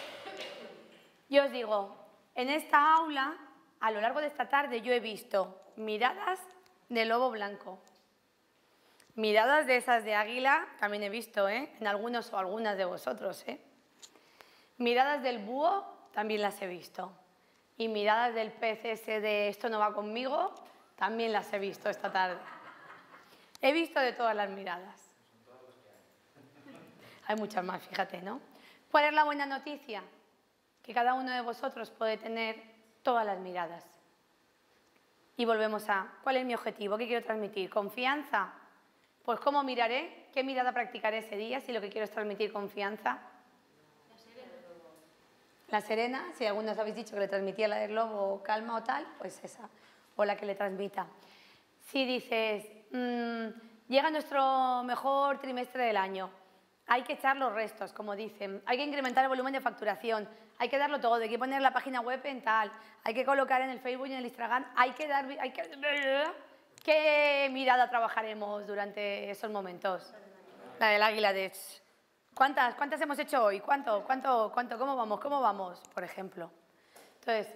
Yo os digo, en esta aula, a lo largo de esta tarde, yo he visto miradas de lobo blanco. Miradas de esas de águila, también he visto, ¿eh? En algunos o algunas de vosotros, ¿eh? Miradas del búho también las he visto. Y miradas del PCS de esto no va conmigo, también las he visto esta tarde. He visto de todas las miradas. Hay muchas más, fíjate, ¿no? ¿Cuál es la buena noticia? Que cada uno de vosotros puede tener todas las miradas. Y volvemos a, ¿cuál es mi objetivo? ¿Qué quiero transmitir? ¿Confianza? Pues ¿cómo miraré? ¿Qué mirada practicaré ese día si lo que quiero es transmitir confianza? La serena. La serena, si algunos habéis dicho que le transmitía la del lobo o calma o tal, pues esa, o la que le transmita. Si dices, llega nuestro mejor trimestre del año, hay que echar los restos, como dicen, hay que incrementar el volumen de facturación, hay que darlo todo, hay que poner la página web en tal, hay que colocar en el Facebook y en el Instagram, hay que dar... Hay que... ¿Qué mirada trabajaremos durante esos momentos? La del águila de... ¿Cuántas hemos hecho hoy? ¿Cuánto? ¿Cómo vamos? Por ejemplo. Entonces,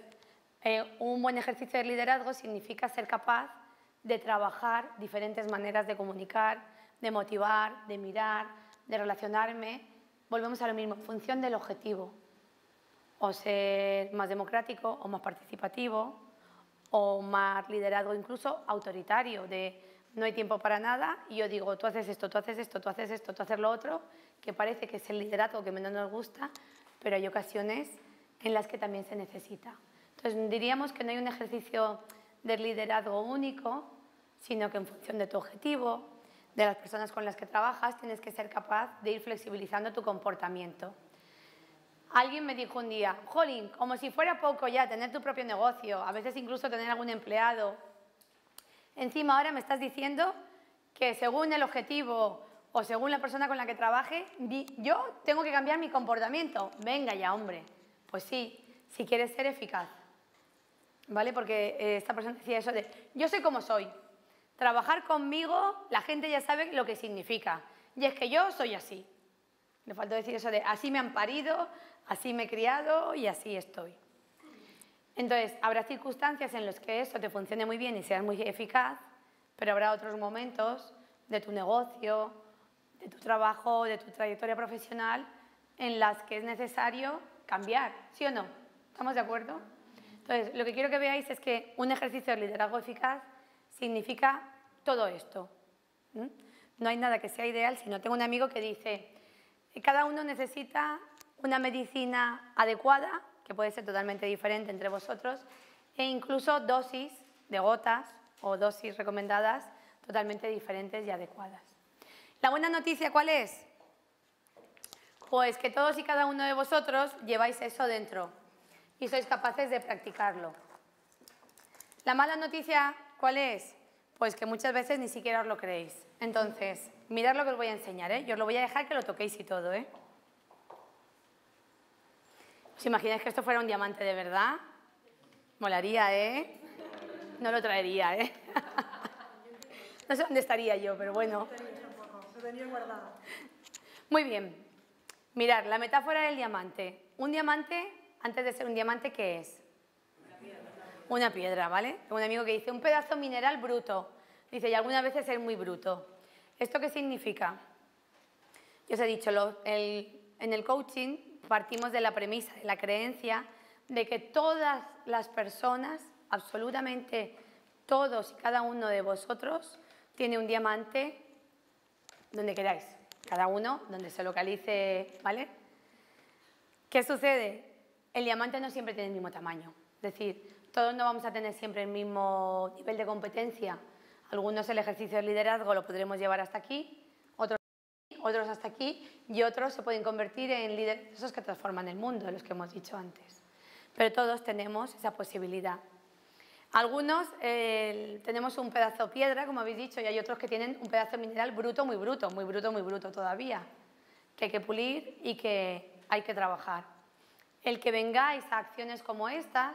un buen ejercicio de liderazgo significa ser capaz de trabajar diferentes maneras de comunicar, de motivar, de mirar, de relacionarme. Volvemos a lo mismo, en función del objetivo. O ser más democrático, o más participativo, o más liderazgo incluso autoritario, de no hay tiempo para nada, y yo digo, tú haces esto, tú haces esto, tú haces esto, tú haces lo otro, que parece que es el liderazgo que menos nos gusta, pero hay ocasiones en las que también se necesita. Entonces, diríamos que no hay un ejercicio de liderazgo único, sino que en función de tu objetivo, de las personas con las que trabajas, tienes que ser capaz de ir flexibilizando tu comportamiento. Alguien me dijo un día, jolín, como si fuera poco ya tener tu propio negocio, a veces incluso tener algún empleado. Encima ahora me estás diciendo que según el objetivo o según la persona con la que trabaje, yo tengo que cambiar mi comportamiento. Venga ya, hombre. Pues sí, si quieres ser eficaz. ¿Vale? Porque esta persona decía eso de, yo soy como soy. Trabajar conmigo, la gente ya sabe lo que significa. Y es que yo soy así. Me faltó decir eso de, así me han parido, así me he criado y así estoy. Entonces, habrá circunstancias en las que eso te funcione muy bien y seas muy eficaz, pero habrá otros momentos de tu negocio, de tu trabajo, de tu trayectoria profesional, en las que es necesario cambiar, ¿sí o no? ¿Estamos de acuerdo? Entonces, lo que quiero que veáis es que un ejercicio de liderazgo eficaz significa todo esto. ¿Mm? No hay nada que sea ideal, sino tengo un amigo que dice... Cada uno necesita una medicina adecuada, que puede ser totalmente diferente entre vosotros, e incluso dosis de gotas o dosis recomendadas totalmente diferentes y adecuadas. ¿La buena noticia cuál es? Pues que todos y cada uno de vosotros lleváis eso dentro y sois capaces de practicarlo. ¿La mala noticia cuál es? Pues que muchas veces ni siquiera os lo creéis. Entonces, mirad lo que os voy a enseñar, ¿eh? Yo os lo voy a dejar que lo toquéis y todo, ¿eh? ¿Os imagináis que esto fuera un diamante de verdad? Molaría, ¿eh? No lo traería, ¿eh? No sé dónde estaría yo, pero bueno. Lo tenía guardado. Muy bien. Mirad, la metáfora del diamante. Un diamante, antes de ser un diamante, ¿qué es? Una piedra, ¿vale? Tengo un amigo que dice, un pedazo mineral bruto. Dice, y algunas veces es muy bruto. ¿Esto qué significa? Yo os he dicho, en el coaching partimos de la premisa, de la creencia, de que todas las personas, absolutamente todos y cada uno de vosotros, tiene un diamante donde queráis. Cada uno, donde se localice, ¿vale? ¿Qué sucede? El diamante no siempre tiene el mismo tamaño. Es decir, todos no vamos a tener siempre el mismo nivel de competencia. Algunos el ejercicio de liderazgo lo podremos llevar hasta aquí, otros hasta aquí y otros se pueden convertir en líderes, esos que transforman el mundo, los que hemos dicho antes. Pero todos tenemos esa posibilidad. Algunos tenemos un pedazo de piedra, como habéis dicho, y hay otros que tienen un pedazo de mineral bruto, muy bruto, muy bruto, muy bruto todavía, que hay que pulir y que hay que trabajar. El que vengáis a acciones como estas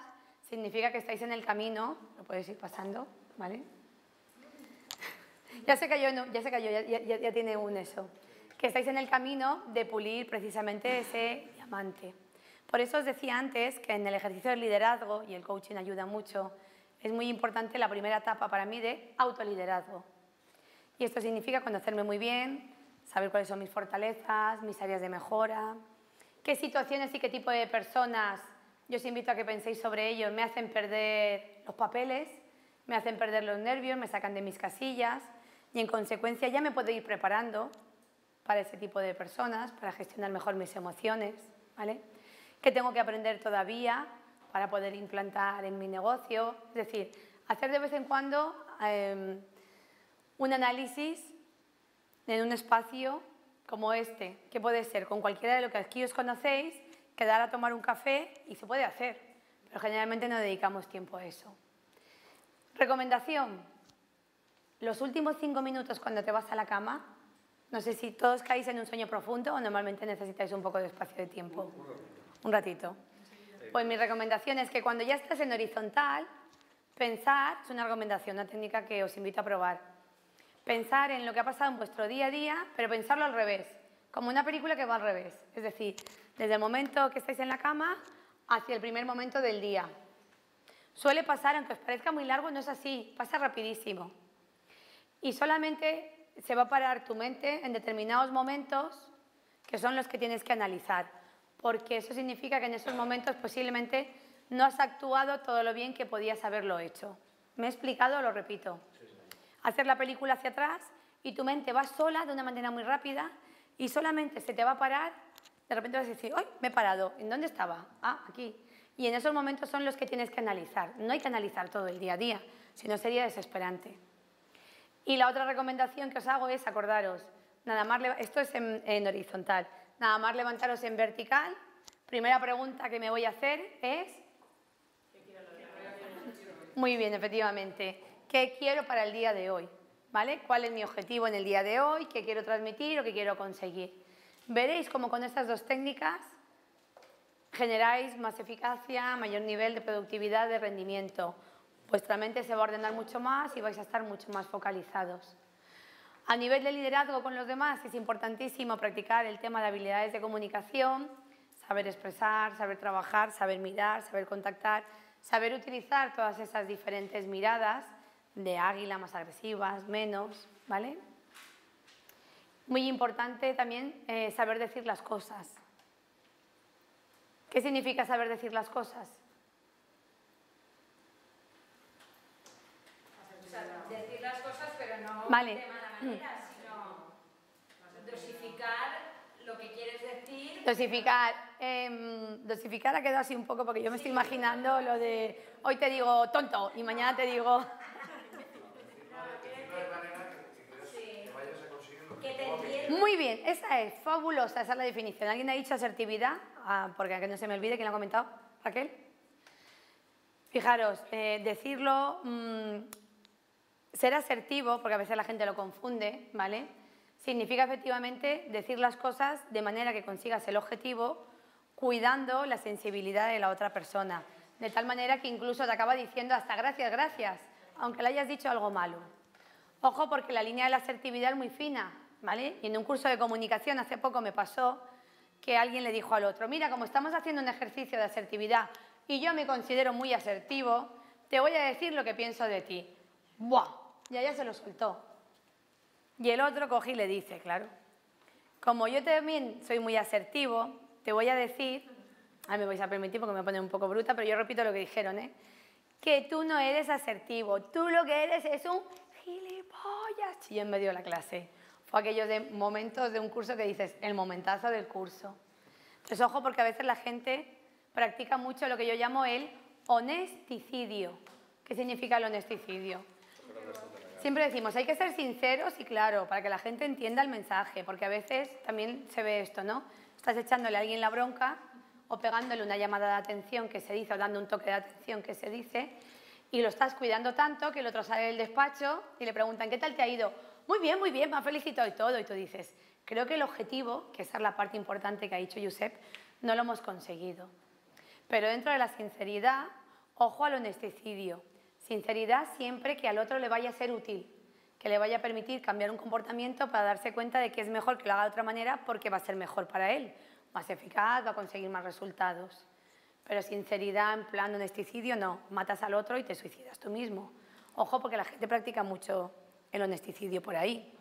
significa que estáis en el camino, lo podéis ir pasando, ¿vale? Ya se cayó, no, ya se cayó, ya tiene un eso. Que estáis en el camino de pulir precisamente ese diamante. Por eso os decía antes que en el ejercicio del liderazgo, y el coaching ayuda mucho, es muy importante la primera etapa para mí de autoliderazgo. Y esto significa conocerme muy bien, saber cuáles son mis fortalezas, mis áreas de mejora, qué situaciones y qué tipo de personas Yo os invito a que penséis sobre ellos. Me hacen perder los papeles, me hacen perder los nervios, me sacan de mis casillas y, en consecuencia, ya me puedo ir preparando para ese tipo de personas, para gestionar mejor mis emociones, ¿vale? ¿Qué tengo que aprender todavía para poder implantar en mi negocio? Es decir, hacer de vez en cuando un análisis en un espacio como este, que puede ser con cualquiera de lo que aquí os conocéis, quedar a tomar un café, y se puede hacer, pero generalmente no dedicamos tiempo a eso. Recomendación, los últimos 5 minutos cuando te vas a la cama, no sé si todos caéis en un sueño profundo o normalmente necesitáis un poco de espacio de tiempo, un ratito. Pues mi recomendación es que cuando ya estás en horizontal, pensar, es una recomendación, una técnica que os invito a probar, pensar en lo que ha pasado en vuestro día a día, pero pensarlo al revés, como una película que va al revés, es decir, desde el momento que estáis en la cama hacia el primer momento del día. Suele pasar, aunque os parezca muy largo, no es así, pasa rapidísimo. Y solamente se va a parar tu mente en determinados momentos que son los que tienes que analizar, porque eso significa que en esos momentos posiblemente no has actuado todo lo bien que podías haberlo hecho. ¿Me he explicado? Lo repito. Hacer la película hacia atrás y tu mente va sola de una manera muy rápida y solamente se te va a parar. De repente vas a decir, ¡ay, me he parado! ¿En dónde estaba? Ah, aquí. Y en esos momentos son los que tienes que analizar. No hay que analizar todo el día a día, si no sería desesperante. Y la otra recomendación que os hago es acordaros, nada más, esto es en horizontal, nada más levantaros en vertical. Primera pregunta que me voy a hacer es... Muy bien, efectivamente. ¿Qué quiero para el día de hoy? ¿Vale? ¿Cuál es mi objetivo en el día de hoy? ¿Qué quiero transmitir o qué quiero conseguir? Veréis como con estas dos técnicas generáis más eficacia, mayor nivel de productividad, de rendimiento. Vuestra mente se va a ordenar mucho más y vais a estar mucho más focalizados. A nivel de liderazgo con los demás es importantísimo practicar el tema de habilidades de comunicación, saber expresar, saber trabajar, saber mirar, saber contactar, saber utilizar todas esas diferentes miradas de águila, más agresivas, menos, ¿vale? Muy importante también saber decir las cosas. ¿Qué significa saber decir las cosas? O sea, decir las cosas, pero no de mala manera, sino dosificar lo que quieres decir. Dosificar. Dosificar ha quedado así un poco porque yo me estoy imaginando lo de hoy te digo tonto y mañana te digo... Muy bien, esa es fabulosa, esa es la definición. ¿Alguien ha dicho asertividad? Ah, porque que no se me olvide, ¿quién lo ha comentado? ¿Raquel? Fijaros, decirlo, ser asertivo, porque a veces la gente lo confunde, ¿vale? Significa efectivamente decir las cosas de manera que consigas el objetivo, cuidando la sensibilidad de la otra persona, de tal manera que incluso te acaba diciendo hasta gracias, gracias, aunque le hayas dicho algo malo. Ojo, porque la línea de la asertividad es muy fina. ¿Vale? Y en un curso de comunicación hace poco me pasó que alguien le dijo al otro, mira, como estamos haciendo un ejercicio de asertividad y yo me considero muy asertivo, te voy a decir lo que pienso de ti. ¡Buah! Y allá se lo soltó. Y el otro coge y le dice, claro, como yo también soy muy asertivo, te voy a decir, ahora me vais a permitir porque me pone un poco bruta, pero yo repito lo que dijeron, que tú no eres asertivo, tú lo que eres es un gilipollas. Y en medio de la clase. Fue aquellos de momentos de un curso que dices, el momentazo del curso. Entonces, ojo, porque a veces la gente practica mucho lo que yo llamo el honesticidio. ¿Qué significa el honesticidio? Siempre decimos, hay que ser sinceros y claro, para que la gente entienda el mensaje, porque a veces también se ve esto, ¿no? Estás echándole a alguien la bronca o pegándole una llamada de atención que se dice o dando un toque de atención que se dice y lo estás cuidando tanto que el otro sale del despacho y le preguntan, ¿qué tal te ha ido? Muy bien, me ha felicitado y todo. Y tú dices, creo que el objetivo, que esa es la parte importante que ha dicho Josep, no lo hemos conseguido. Pero dentro de la sinceridad, ojo al honesticidio. Sinceridad siempre que al otro le vaya a ser útil, que le vaya a permitir cambiar un comportamiento para darse cuenta de que es mejor que lo haga de otra manera porque va a ser mejor para él, más eficaz, va a conseguir más resultados. Pero sinceridad en plan honesticidio no, matas al otro y te suicidas tú mismo. Ojo porque la gente practica mucho el honesticidio por ahí,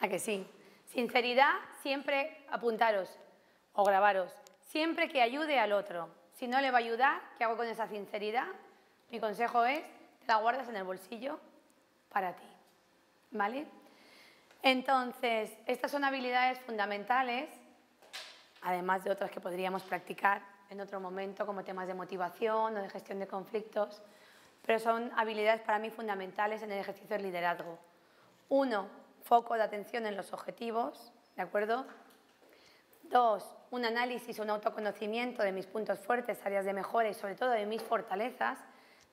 ¿a que sí? Sinceridad, siempre apuntaros o grabaros, siempre que ayude al otro, Si no le va a ayudar, ¿qué hago con esa sinceridad? Mi consejo es, te la guardas en el bolsillo para ti, ¿vale? Entonces, estas son habilidades fundamentales, además de otras que podríamos practicar en otro momento, como temas de motivación o de gestión de conflictos, pero son habilidades para mí fundamentales en el ejercicio del liderazgo. Uno, foco de atención en los objetivos, ¿de acuerdo? Dos, un análisis, un autoconocimiento de mis puntos fuertes, áreas de mejora y sobre todo de mis fortalezas,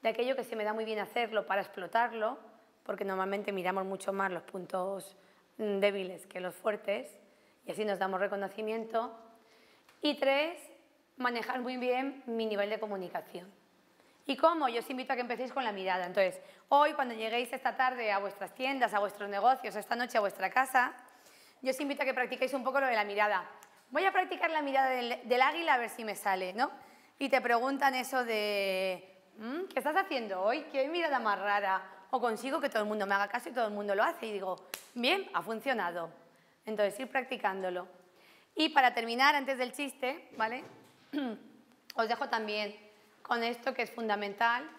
de aquello que se me da muy bien hacerlo para explotarlo, porque normalmente miramos mucho más los puntos débiles que los fuertes y así nos damos reconocimiento. Y tres, manejar muy bien mi nivel de comunicación. ¿Y cómo? Yo os invito a que empecéis con la mirada. Entonces, hoy cuando lleguéis esta tarde a vuestras tiendas, a vuestros negocios, esta noche a vuestra casa, yo os invito a que practiquéis un poco lo de la mirada. Voy a practicar la mirada del águila a ver si me sale, ¿no? Y te preguntan eso de, ¿qué estás haciendo hoy? ¿Qué mirada más rara? O consigo que todo el mundo me haga caso y todo el mundo lo hace. Y digo, bien, ha funcionado. Entonces, ir practicándolo. Y para terminar, antes del chiste, ¿vale? Os dejo también con esto que es fundamental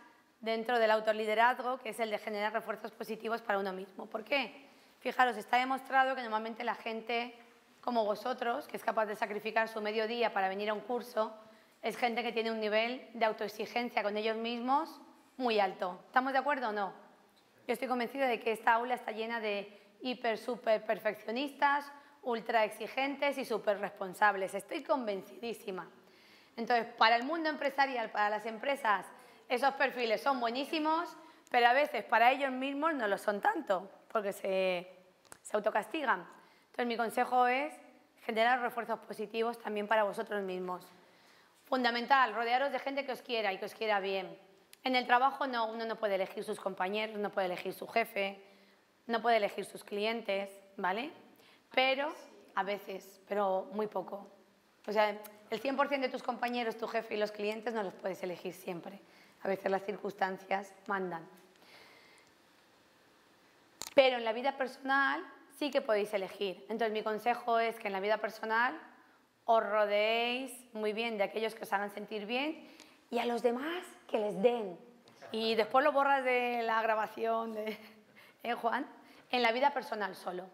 dentro del autoliderazgo, que es el de generar refuerzos positivos para uno mismo. ¿Por qué? Fijaros, está demostrado que normalmente la gente como vosotros, que es capaz de sacrificar su mediodía para venir a un curso, es gente que tiene un nivel de autoexigencia con ellos mismos muy alto. ¿Estamos de acuerdo o no? Yo estoy convencida de que esta aula está llena de hiper, super perfeccionistas, ultra exigentes y súper responsables. Estoy convencidísima. Entonces, para el mundo empresarial, para las empresas, esos perfiles son buenísimos, pero a veces para ellos mismos no lo son tanto, porque se autocastigan. Entonces, mi consejo es generar refuerzos positivos también para vosotros mismos. Fundamental, rodearos de gente que os quiera y que os quiera bien. En el trabajo no, uno no puede elegir sus compañeros, no puede elegir su jefe, no puede elegir sus clientes, ¿vale? Pero, a veces, pero muy poco. O sea, el 100% de tus compañeros, tu jefe y los clientes no los puedes elegir siempre. A veces las circunstancias mandan. Pero en la vida personal sí que podéis elegir. Entonces, mi consejo es que en la vida personal os rodeéis muy bien de aquellos que os hagan sentir bien y a los demás que les den. Y después lo borras de la grabación de Juan. En la vida personal solo.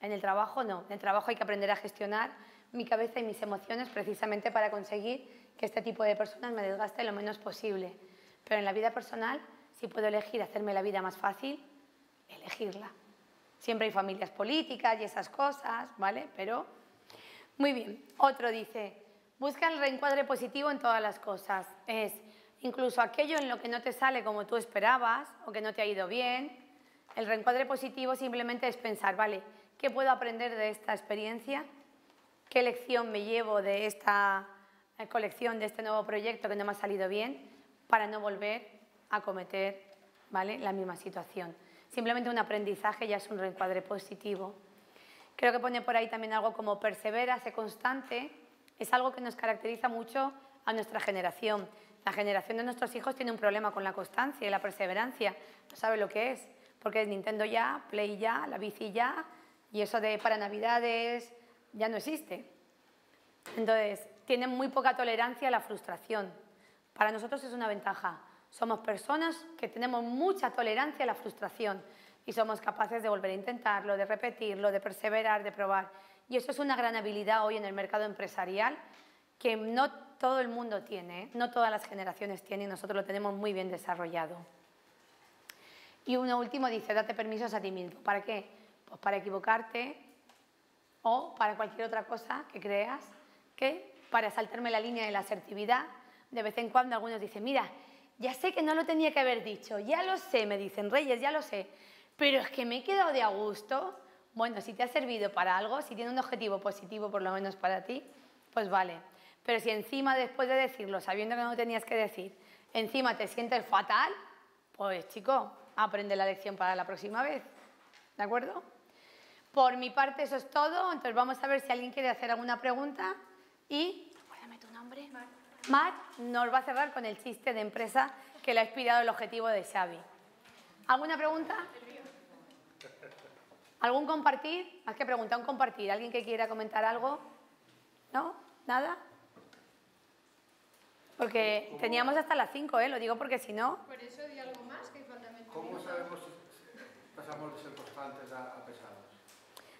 En el trabajo no. En el trabajo hay que aprender a gestionar mi cabeza y mis emociones precisamente para conseguir que este tipo de personas me desgaste lo menos posible. Pero en la vida personal, si puedo elegir hacerme la vida más fácil, elegirla. Siempre hay familias políticas y esas cosas, ¿vale? Pero, muy bien. Otro dice, busca el reencuadre positivo en todas las cosas. Es incluso aquello en lo que no te sale como tú esperabas o que no te ha ido bien. El reencuadre positivo simplemente es pensar, ¿vale? ¿Qué puedo aprender de esta experiencia? ¿Qué lección me llevo de esta colección, de este nuevo proyecto que no me ha salido bien? Para no volver a cometer, ¿vale?, la misma situación. Simplemente un aprendizaje ya es un reencuadre positivo. Creo que pone por ahí también algo como persevera, sé constante. Es algo que nos caracteriza mucho a nuestra generación. La generación de nuestros hijos tiene un problema con la constancia y la perseverancia. No sabe lo que es, porque es Nintendo ya, Play ya, la bici ya, y eso de para Navidades ya no existe. Entonces, tienen muy poca tolerancia a la frustración. Para nosotros es una ventaja. Somos personas que tenemos mucha tolerancia a la frustración y somos capaces de volver a intentarlo, de repetirlo, de perseverar, de probar. Y eso es una gran habilidad hoy en el mercado empresarial que no todo el mundo tiene, ¿eh? No todas las generaciones tienen y nosotros lo tenemos muy bien desarrollado. Y uno último dice, date permisos a ti mismo. ¿Para qué? Pues para equivocarte o para cualquier otra cosa que creas, que para saltarme la línea de la asertividad. De vez en cuando algunos dicen, mira, ya sé que no lo tenía que haber dicho, ya lo sé, me dicen, Reyes, ya lo sé, pero es que me he quedado de a gusto. Bueno, si te ha servido para algo, si tiene un objetivo positivo por lo menos para ti, pues vale. Pero si encima después de decirlo, sabiendo que no lo tenías que decir, encima te sientes fatal, pues chico, aprende la lección para la próxima vez, ¿de acuerdo? Por mi parte eso es todo, entonces vamos a ver si alguien quiere hacer alguna pregunta y, recuérdame tu nombre, Mar nos va a cerrar con el chiste de empresa que le ha inspirado el objetivo de Xavi. ¿Alguna pregunta? ¿Algún compartir? Más que preguntar, un compartir. ¿Alguien que quiera comentar algo? ¿No? ¿Nada? Porque teníamos hasta las 5, lo digo porque si no... Por eso di algo más que falta meter. ¿Cómo sabemos si pasamos de ser constantes a pesados?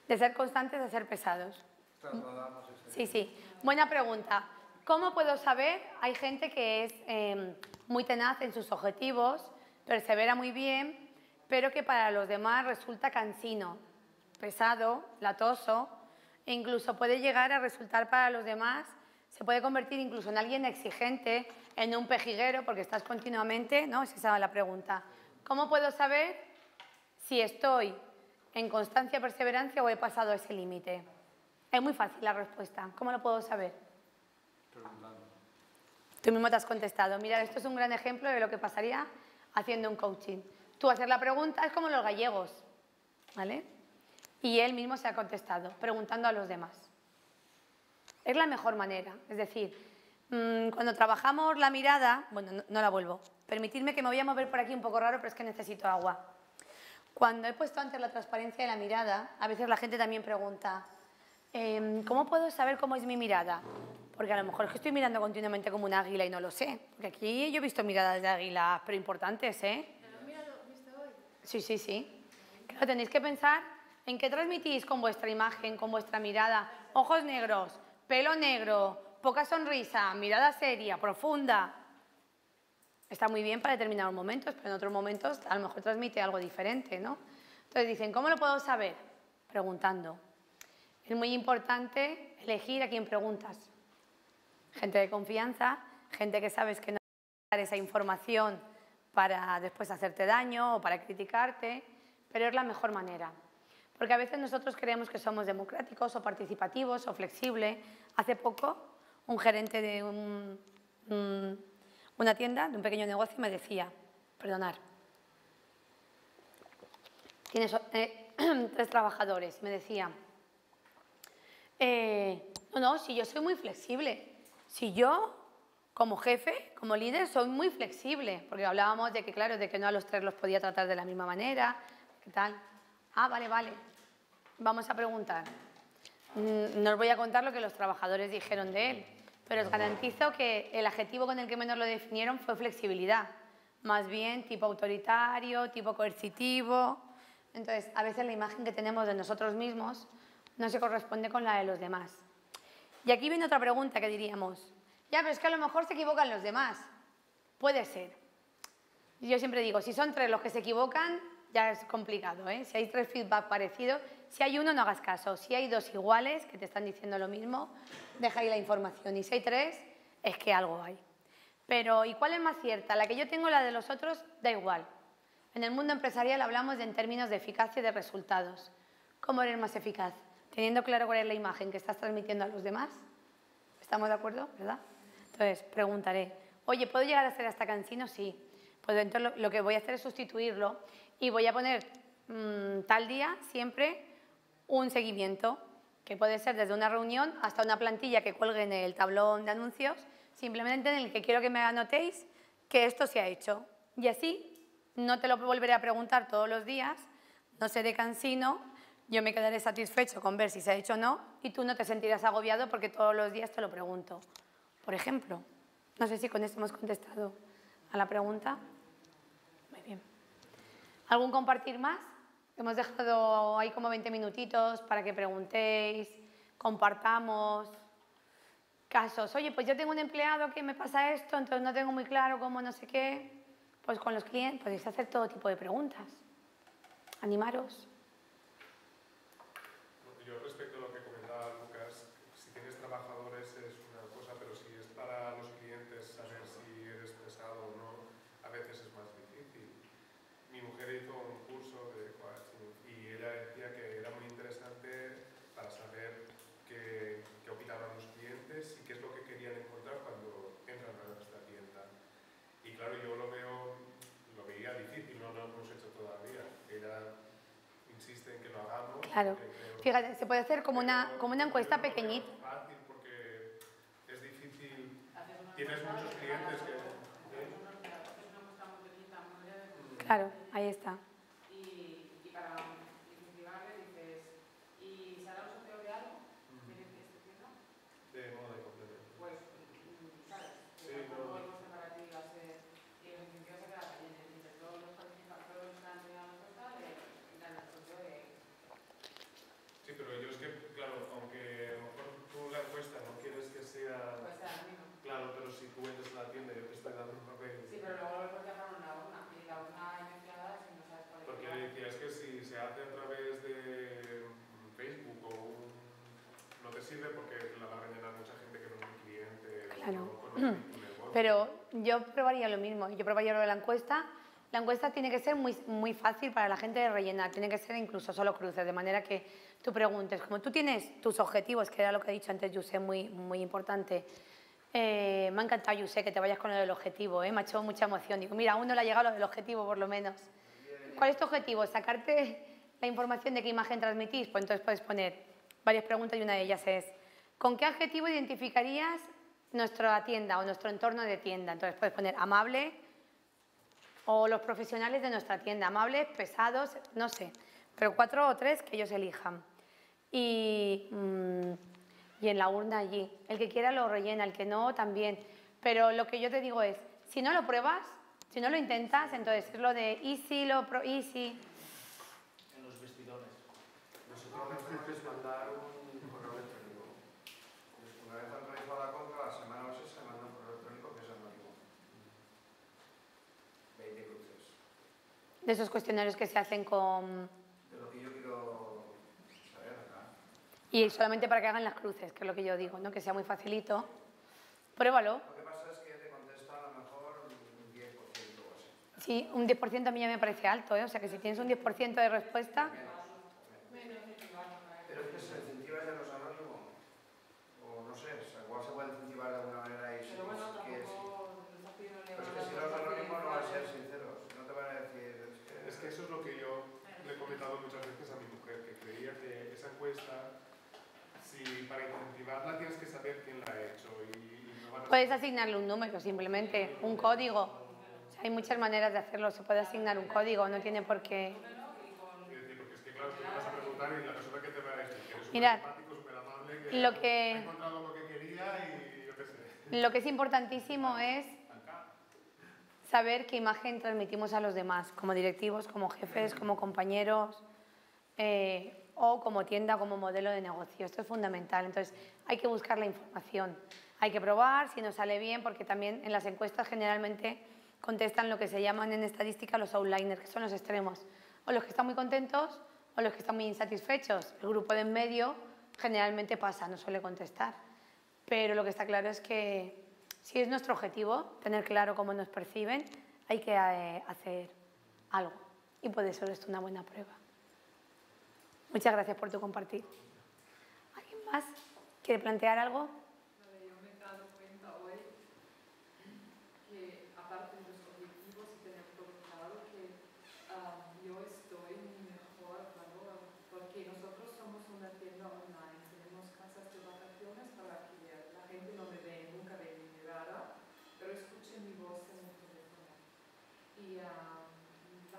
De ser constantes a ser pesados. Trasladamos ese... Sí, sí. Buena pregunta. ¿Cómo puedo saber? Hay gente que es muy tenaz en sus objetivos, persevera muy bien, pero que para los demás resulta cansino, pesado, latoso, e incluso puede llegar a resultar para los demás... Se puede convertir incluso en alguien exigente, en un pejiguero, porque estás continuamente, ¿no? Esa es la pregunta. ¿Cómo puedo saber si estoy en constancia, perseverancia o he pasado ese límite? Es muy fácil la respuesta. ¿Cómo lo puedo saber? Preguntando. Tú mismo te has contestado. Mira, esto es un gran ejemplo de lo que pasaría haciendo un coaching. Tú hacer la pregunta es como los gallegos, ¿vale? Y él mismo se ha contestado, preguntando a los demás. Es la mejor manera, es decir, cuando trabajamos la mirada, bueno, no la vuelvo, permitidme que me voy a mover por aquí un poco raro, pero es que necesito agua. Cuando he puesto antes la transparencia de la mirada, a veces la gente también pregunta, ¿cómo puedo saber cómo es mi mirada? Porque a lo mejor es que estoy mirando continuamente como un águila y no lo sé, porque aquí yo he visto miradas de águilas, pero importantes, ¿eh? Sí, sí, sí. Claro, tenéis que pensar en qué transmitís con vuestra imagen, con vuestra mirada, ojos negros, pelo negro, poca sonrisa, mirada seria, profunda. Está muy bien para determinados momentos, pero en otros momentos a lo mejor transmite algo diferente, ¿no? Entonces dicen, ¿cómo lo puedo saber? Preguntando. Es muy importante elegir a quién preguntas. Gente de confianza, gente que sabes que no va a dar esa información para después hacerte daño o para criticarte, pero es la mejor manera. Porque a veces nosotros creemos que somos democráticos o participativos o flexibles. Hace poco un gerente de una tienda, de un pequeño negocio, me decía, perdonar, tienes 3 trabajadores, me decía, no, si yo soy muy flexible, si yo como jefe, como líder, soy muy flexible, porque hablábamos de que, claro, de que no a los 3 los podía tratar de la misma manera, ¿qué tal? Ah, vale, vale. Vamos a preguntar. No os voy a contar lo que los trabajadores dijeron de él, pero os garantizo que el adjetivo con el que menos lo definieron fue flexibilidad. Más bien tipo autoritario, tipo coercitivo. Entonces, a veces la imagen que tenemos de nosotros mismos no se corresponde con la de los demás. Y aquí viene otra pregunta que diríamos, ya, pero es que a lo mejor se equivocan los demás. Puede ser. Yo siempre digo, si son 3 los que se equivocan, ya es complicado, ¿eh? Si hay 3 feedback parecidos, si hay 1 no hagas caso, si hay 2 iguales que te están diciendo lo mismo, deja ahí la información y si hay 3 es que algo hay. Pero ¿y cuál es más cierta? La que yo tengo, la de los otros, da igual. En el mundo empresarial hablamos en términos de eficacia y de resultados. ¿Cómo eres más eficaz? Teniendo claro cuál es la imagen que estás transmitiendo a los demás. ¿Estamos de acuerdo? ¿Verdad? Entonces preguntaré, oye, ¿puedo llegar a ser hasta cansino? Sí. Pues entonces lo que voy a hacer es sustituirlo y voy a poner tal día siempre un seguimiento que puede ser desde una reunión hasta una plantilla que cuelgue en el tablón de anuncios, simplemente en el que quiero que me anotéis que esto se ha hecho. Y así no te lo volveré a preguntar todos los días, no seré cansino, yo me quedaré satisfecho con ver si se ha hecho o no y tú no te sentirás agobiado porque todos los días te lo pregunto. Por ejemplo, no sé si con esto hemos contestado a la pregunta. Muy bien. ¿Algún compartir más? Hemos dejado ahí como 20 minutitos para que preguntéis, compartamos casos. Oye, pues yo tengo un empleado que me pasa esto, entonces no tengo muy claro cómo no sé qué. Pues con los clientes podéis hacer todo tipo de preguntas. Animaros. Yo respecto a lo que comentaba Lucas, si tienes trabajadores es una cosa, pero si es para los clientes saber si eres pesado o no, a veces es más difícil. Mi mujer hizo un curso de coaching y ella decía que era muy interesante para saber qué opinaban los clientes y qué es lo que querían encontrar cuando entran a nuestra tienda. Y claro, yo lo veía difícil, no lo hemos hecho todavía. Ella insiste en que lo hagamos. Claro, fíjate, se puede hacer como una encuesta pequeñita. Es fácil porque es difícil, tienes muchos clientes que... Claro, ahí está. Y para incentivarle dices, ¿y será un sorteo de algo? ¿Quieres que esté haciendo? De moda y complemento. Pues, ¿sabes? Sí, no. sirve porque la va a rellenar mucha gente que no es un cliente. Claro. Pero yo probaría lo mismo. Yo probaría lo de la encuesta. La encuesta tiene que ser muy fácil para la gente de rellenar. Tiene que ser incluso solo cruces, de manera que tú preguntes, como tú tienes tus objetivos, que era lo que he dicho antes, José, muy importante. Me ha encantado, José, que te vayas con lo del objetivo, ¿eh? Me ha hecho mucha emoción. Digo, mira, aún no le ha llegado lo del objetivo, por lo menos. ¿Cuál es tu objetivo? ¿Sacarte la información de qué imagen transmitís? Pues entonces puedes poner varias preguntas y una de ellas es, ¿con qué adjetivo identificarías nuestra tienda o nuestro entorno de tienda? Entonces puedes poner amable, o los profesionales de nuestra tienda, amables, pesados, no sé, pero 4 o 3 que ellos elijan. Y en la urna allí, el que quiera lo rellena, el que no también. Pero lo que yo te digo es, si no lo pruebas, si no lo intentas, entonces es lo de easy, easy. En los vestidores. Nosotros necesitamos mandar un correo electrónico. Una vez han realizado la compra, la semana o 6 se manda un correo electrónico que es anónimo. 20 cruces. De esos cuestionarios que se hacen con... De lo que yo quiero saber, ¿verdad? Y solamente para que hagan las cruces, que es lo que yo digo, ¿no? Que sea muy facilito. Pruébalo. Lo que pasa es que te contesta a lo mejor un 10% o así. Sí, un 10% a mí ya me parece alto, ¿eh? O sea, que si tienes un 10% de respuesta... Menos. Pero es que se incentiva ya los anónimos. O no sé, o sea, igual se puede incentivar de alguna manera y... Pero bueno, que eso es lo que yo le he comentado muchas veces a mi mujer, que creía que esa encuesta, si para incentivarla tienes que saber quién la ha hecho. Y no van a... Puedes asignarle un número simplemente, un código. O sea, hay muchas maneras de hacerlo, se puede asignar un código, no tiene por qué... Porque es que claro, tú vas a preguntar y la persona que te va a decir que eres súper simpático, súper amable, que lo que... ha encontrado lo que quería y yo qué sé. Lo que es importantísimo es... saber qué imagen transmitimos a los demás, como directivos, como jefes, como compañeros, o como tienda, como modelo de negocio. Esto es fundamental. Entonces, hay que buscar la información. Hay que probar si nos sale bien, porque también en las encuestas generalmente contestan lo que se llaman en estadística los outliners, que son los extremos. O los que están muy contentos o los que están muy insatisfechos. El grupo de en medio generalmente pasa, no suele contestar. Pero lo que está claro es que... si es nuestro objetivo, tener claro cómo nos perciben, hay que hacer algo. Y puede ser esto una buena prueba. Muchas gracias por tu compartir. ¿Alguien más quiere plantear algo? Yo me he dado cuenta hoy que, aparte de los objetivos y tener todo claro, que yo estoy en mi mejor valor, porque nosotros somos una tienda online, tenemos casas de vacaciones para que la gente no me ve, nunca ve. Pero escuchen mi voz en el teléfono. Y la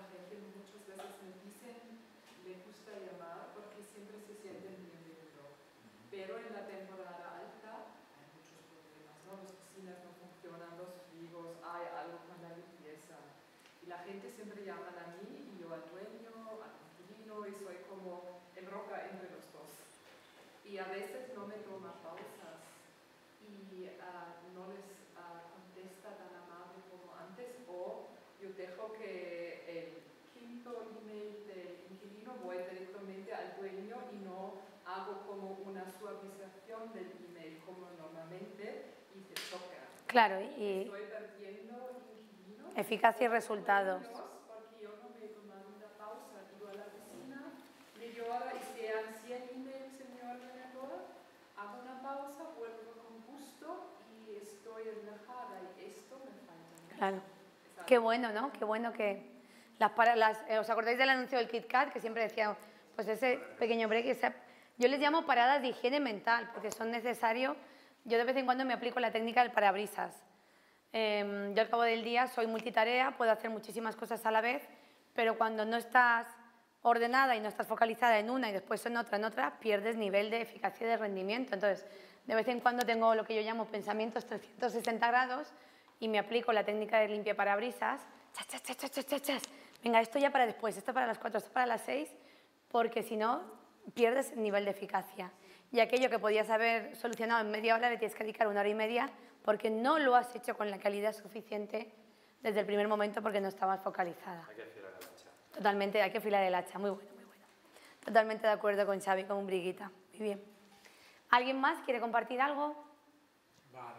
gente muchas veces me dicen, le gusta llamar porque siempre se sienten bienvenidos. Pero en la temporada alta hay muchos problemas, ¿no? Las cocinas no funcionan, los frigos, hay algo con la limpieza. Y la gente siempre llama a mí y yo al dueño, al inquilino, y soy como el roca entre los dos. Y a veces no me toma pausas. Y no les contesta tan amable como antes, o yo dejo que el quinto email del inquilino voy directamente al dueño y no hago como una suavización del email como normalmente y se choca. Claro, y estoy perdiendo inquilinos. Eficacia y resultados. Porque yo no me he tomado una pausa, digo a la vecina, me llora y sean 100 emails, señor vendedor, hago una pausa, vuelvo y estoy relajada y esto me falta. Claro. Exacto. Qué bueno, ¿no? Qué bueno que... ¿os acordáis del anuncio del KitKat? Que siempre decía, pues ese pequeño break, yo les llamo paradas de higiene mental, porque son necesarios. Yo de vez en cuando me aplico la técnica del parabrisas. Yo al cabo del día soy multitarea, puedo hacer muchísimas cosas a la vez, pero cuando no estás ordenada y no estás focalizada en una y después en otra, pierdes nivel de eficacia y de rendimiento. Entonces, de vez en cuando tengo lo que yo llamo pensamientos 360 grados y me aplico la técnica de limpia parabrisas. Chas, chas, chas, chas, chas, chas. Venga, esto ya para después, esto para las 4, esto para las 6, porque si no, pierdes nivel de eficacia. Y aquello que podías haber solucionado en media hora, le tienes que dedicar 1 hora y media porque no lo has hecho con la calidad suficiente desde el primer momento porque no estabas focalizada. Hay que afilar el hacha. Totalmente, hay que afilar el hacha. Muy bueno, muy bueno. Totalmente de acuerdo con Xavi, con Briguita. Muy bien. ¿Alguien más quiere compartir algo? Vale,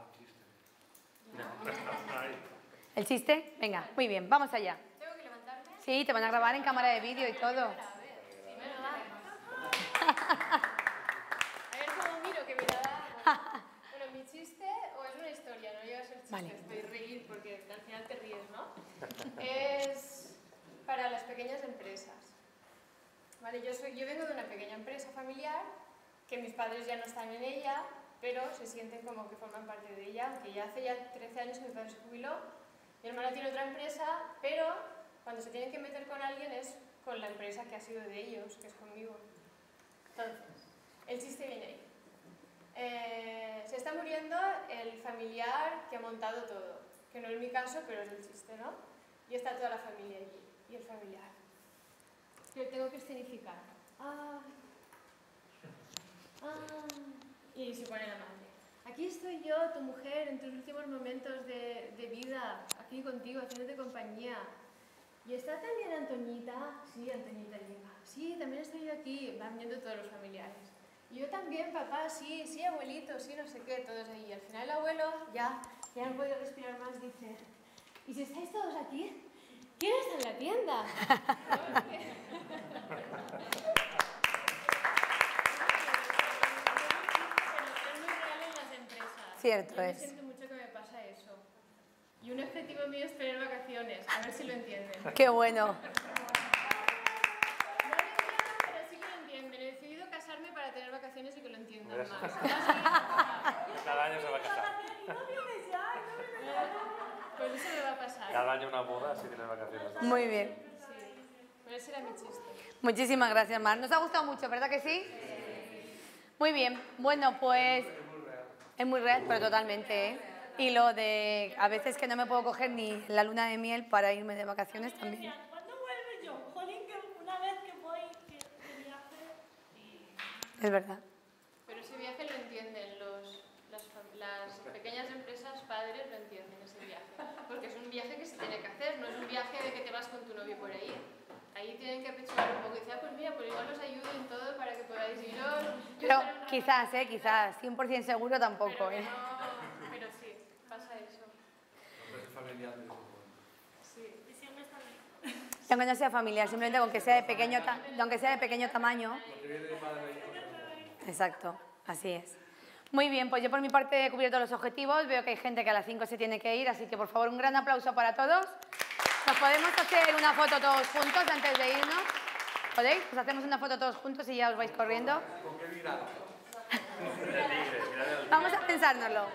el chiste. ¿El chiste? Venga, muy bien, vamos allá. ¿Tengo que levantarme? Sí, te van a grabar en cámara de vídeo y todo. A ver cómo miro, que me la da. Bueno, mi chiste, o es una historia, no llega a ser chiste, estoy reír porque al final te ríes, ¿no? Es para las pequeñas empresas. Vale, yo vengo de una pequeña empresa familiar, que mis padres ya no están en ella, pero se sienten como que forman parte de ella, aunque ya hace ya 13 años mi padre se jubiló, mi hermana tiene otra empresa, pero cuando se tienen que meter con alguien es con la empresa que ha sido de ellos, que es conmigo. Entonces, el chiste viene ahí. Se está muriendo el familiar que ha montado todo, que no es mi caso, pero es el chiste, ¿no? Y está toda la familia allí, y el familiar. Yo tengo que escenificar. Ah, ah, y se pone la madre. Aquí estoy yo, tu mujer, en tus últimos momentos de vida, aquí contigo, haciéndote compañía. ¿Y está también Antoñita? Sí, Antoñita llega. Sí, también estoy yo aquí, van viendo todos los familiares. Y yo también, papá, sí, sí, abuelito, sí, no sé qué, todos ahí. Y al final el abuelo ya no puede respirar más, dice, ¿y si estáis todos aquí? ¿Quién está en la tienda? Cierto es. Yo siento mucho que me pasa eso. Y un objetivo mío es tener vacaciones. A ver si lo entienden. ¡Qué bueno! No lo entiendo, pero sí que lo entienden. He decidido casarme para tener vacaciones y que lo entiendan más. Cada año se va a casar. Pues eso me va a pasar. Cada año una boda si tienes vacaciones. Muy bien. Sí. Pero ese era mi chiste. Muchísimas gracias, Mar. Nos ha gustado mucho, ¿verdad que sí? Sí. Muy bien. Bueno, pues... Es muy real, pero totalmente, ¿eh? Y lo de a veces que no me puedo coger ni la luna de miel para irme de vacaciones también. ¿Cuándo vuelvo yo? Jolín, que una vez que voy de viaje... Es verdad. Pero ese viaje lo entienden las pequeñas empresas, padres lo entienden ese viaje. Porque es un viaje que se tiene que hacer, no es un viaje de que te vas con tu novio por ahí. Ahí tienen que apechugar un poco y decir, pues mira, pues igual os ayudo en todo para que podáis iros. Pero quizás, quizás, 100% seguro tampoco, pero no, pero sí, pasa eso. Sí. Y siempre está bien. Aunque no sea familiar, simplemente aunque sea de pequeño, aunque sea de pequeño tamaño. Exacto, así es. Muy bien, pues yo por mi parte he cubierto los objetivos. Veo que hay gente que a las 5 se tiene que ir, así que por favor un gran aplauso para todos. ¿Nos podemos hacer una foto todos juntos antes de irnos? ¿Podéis? Pues hacemos una foto todos juntos y ya os vais corriendo. ¿Con qué mirada? Vamos a pensárnoslo.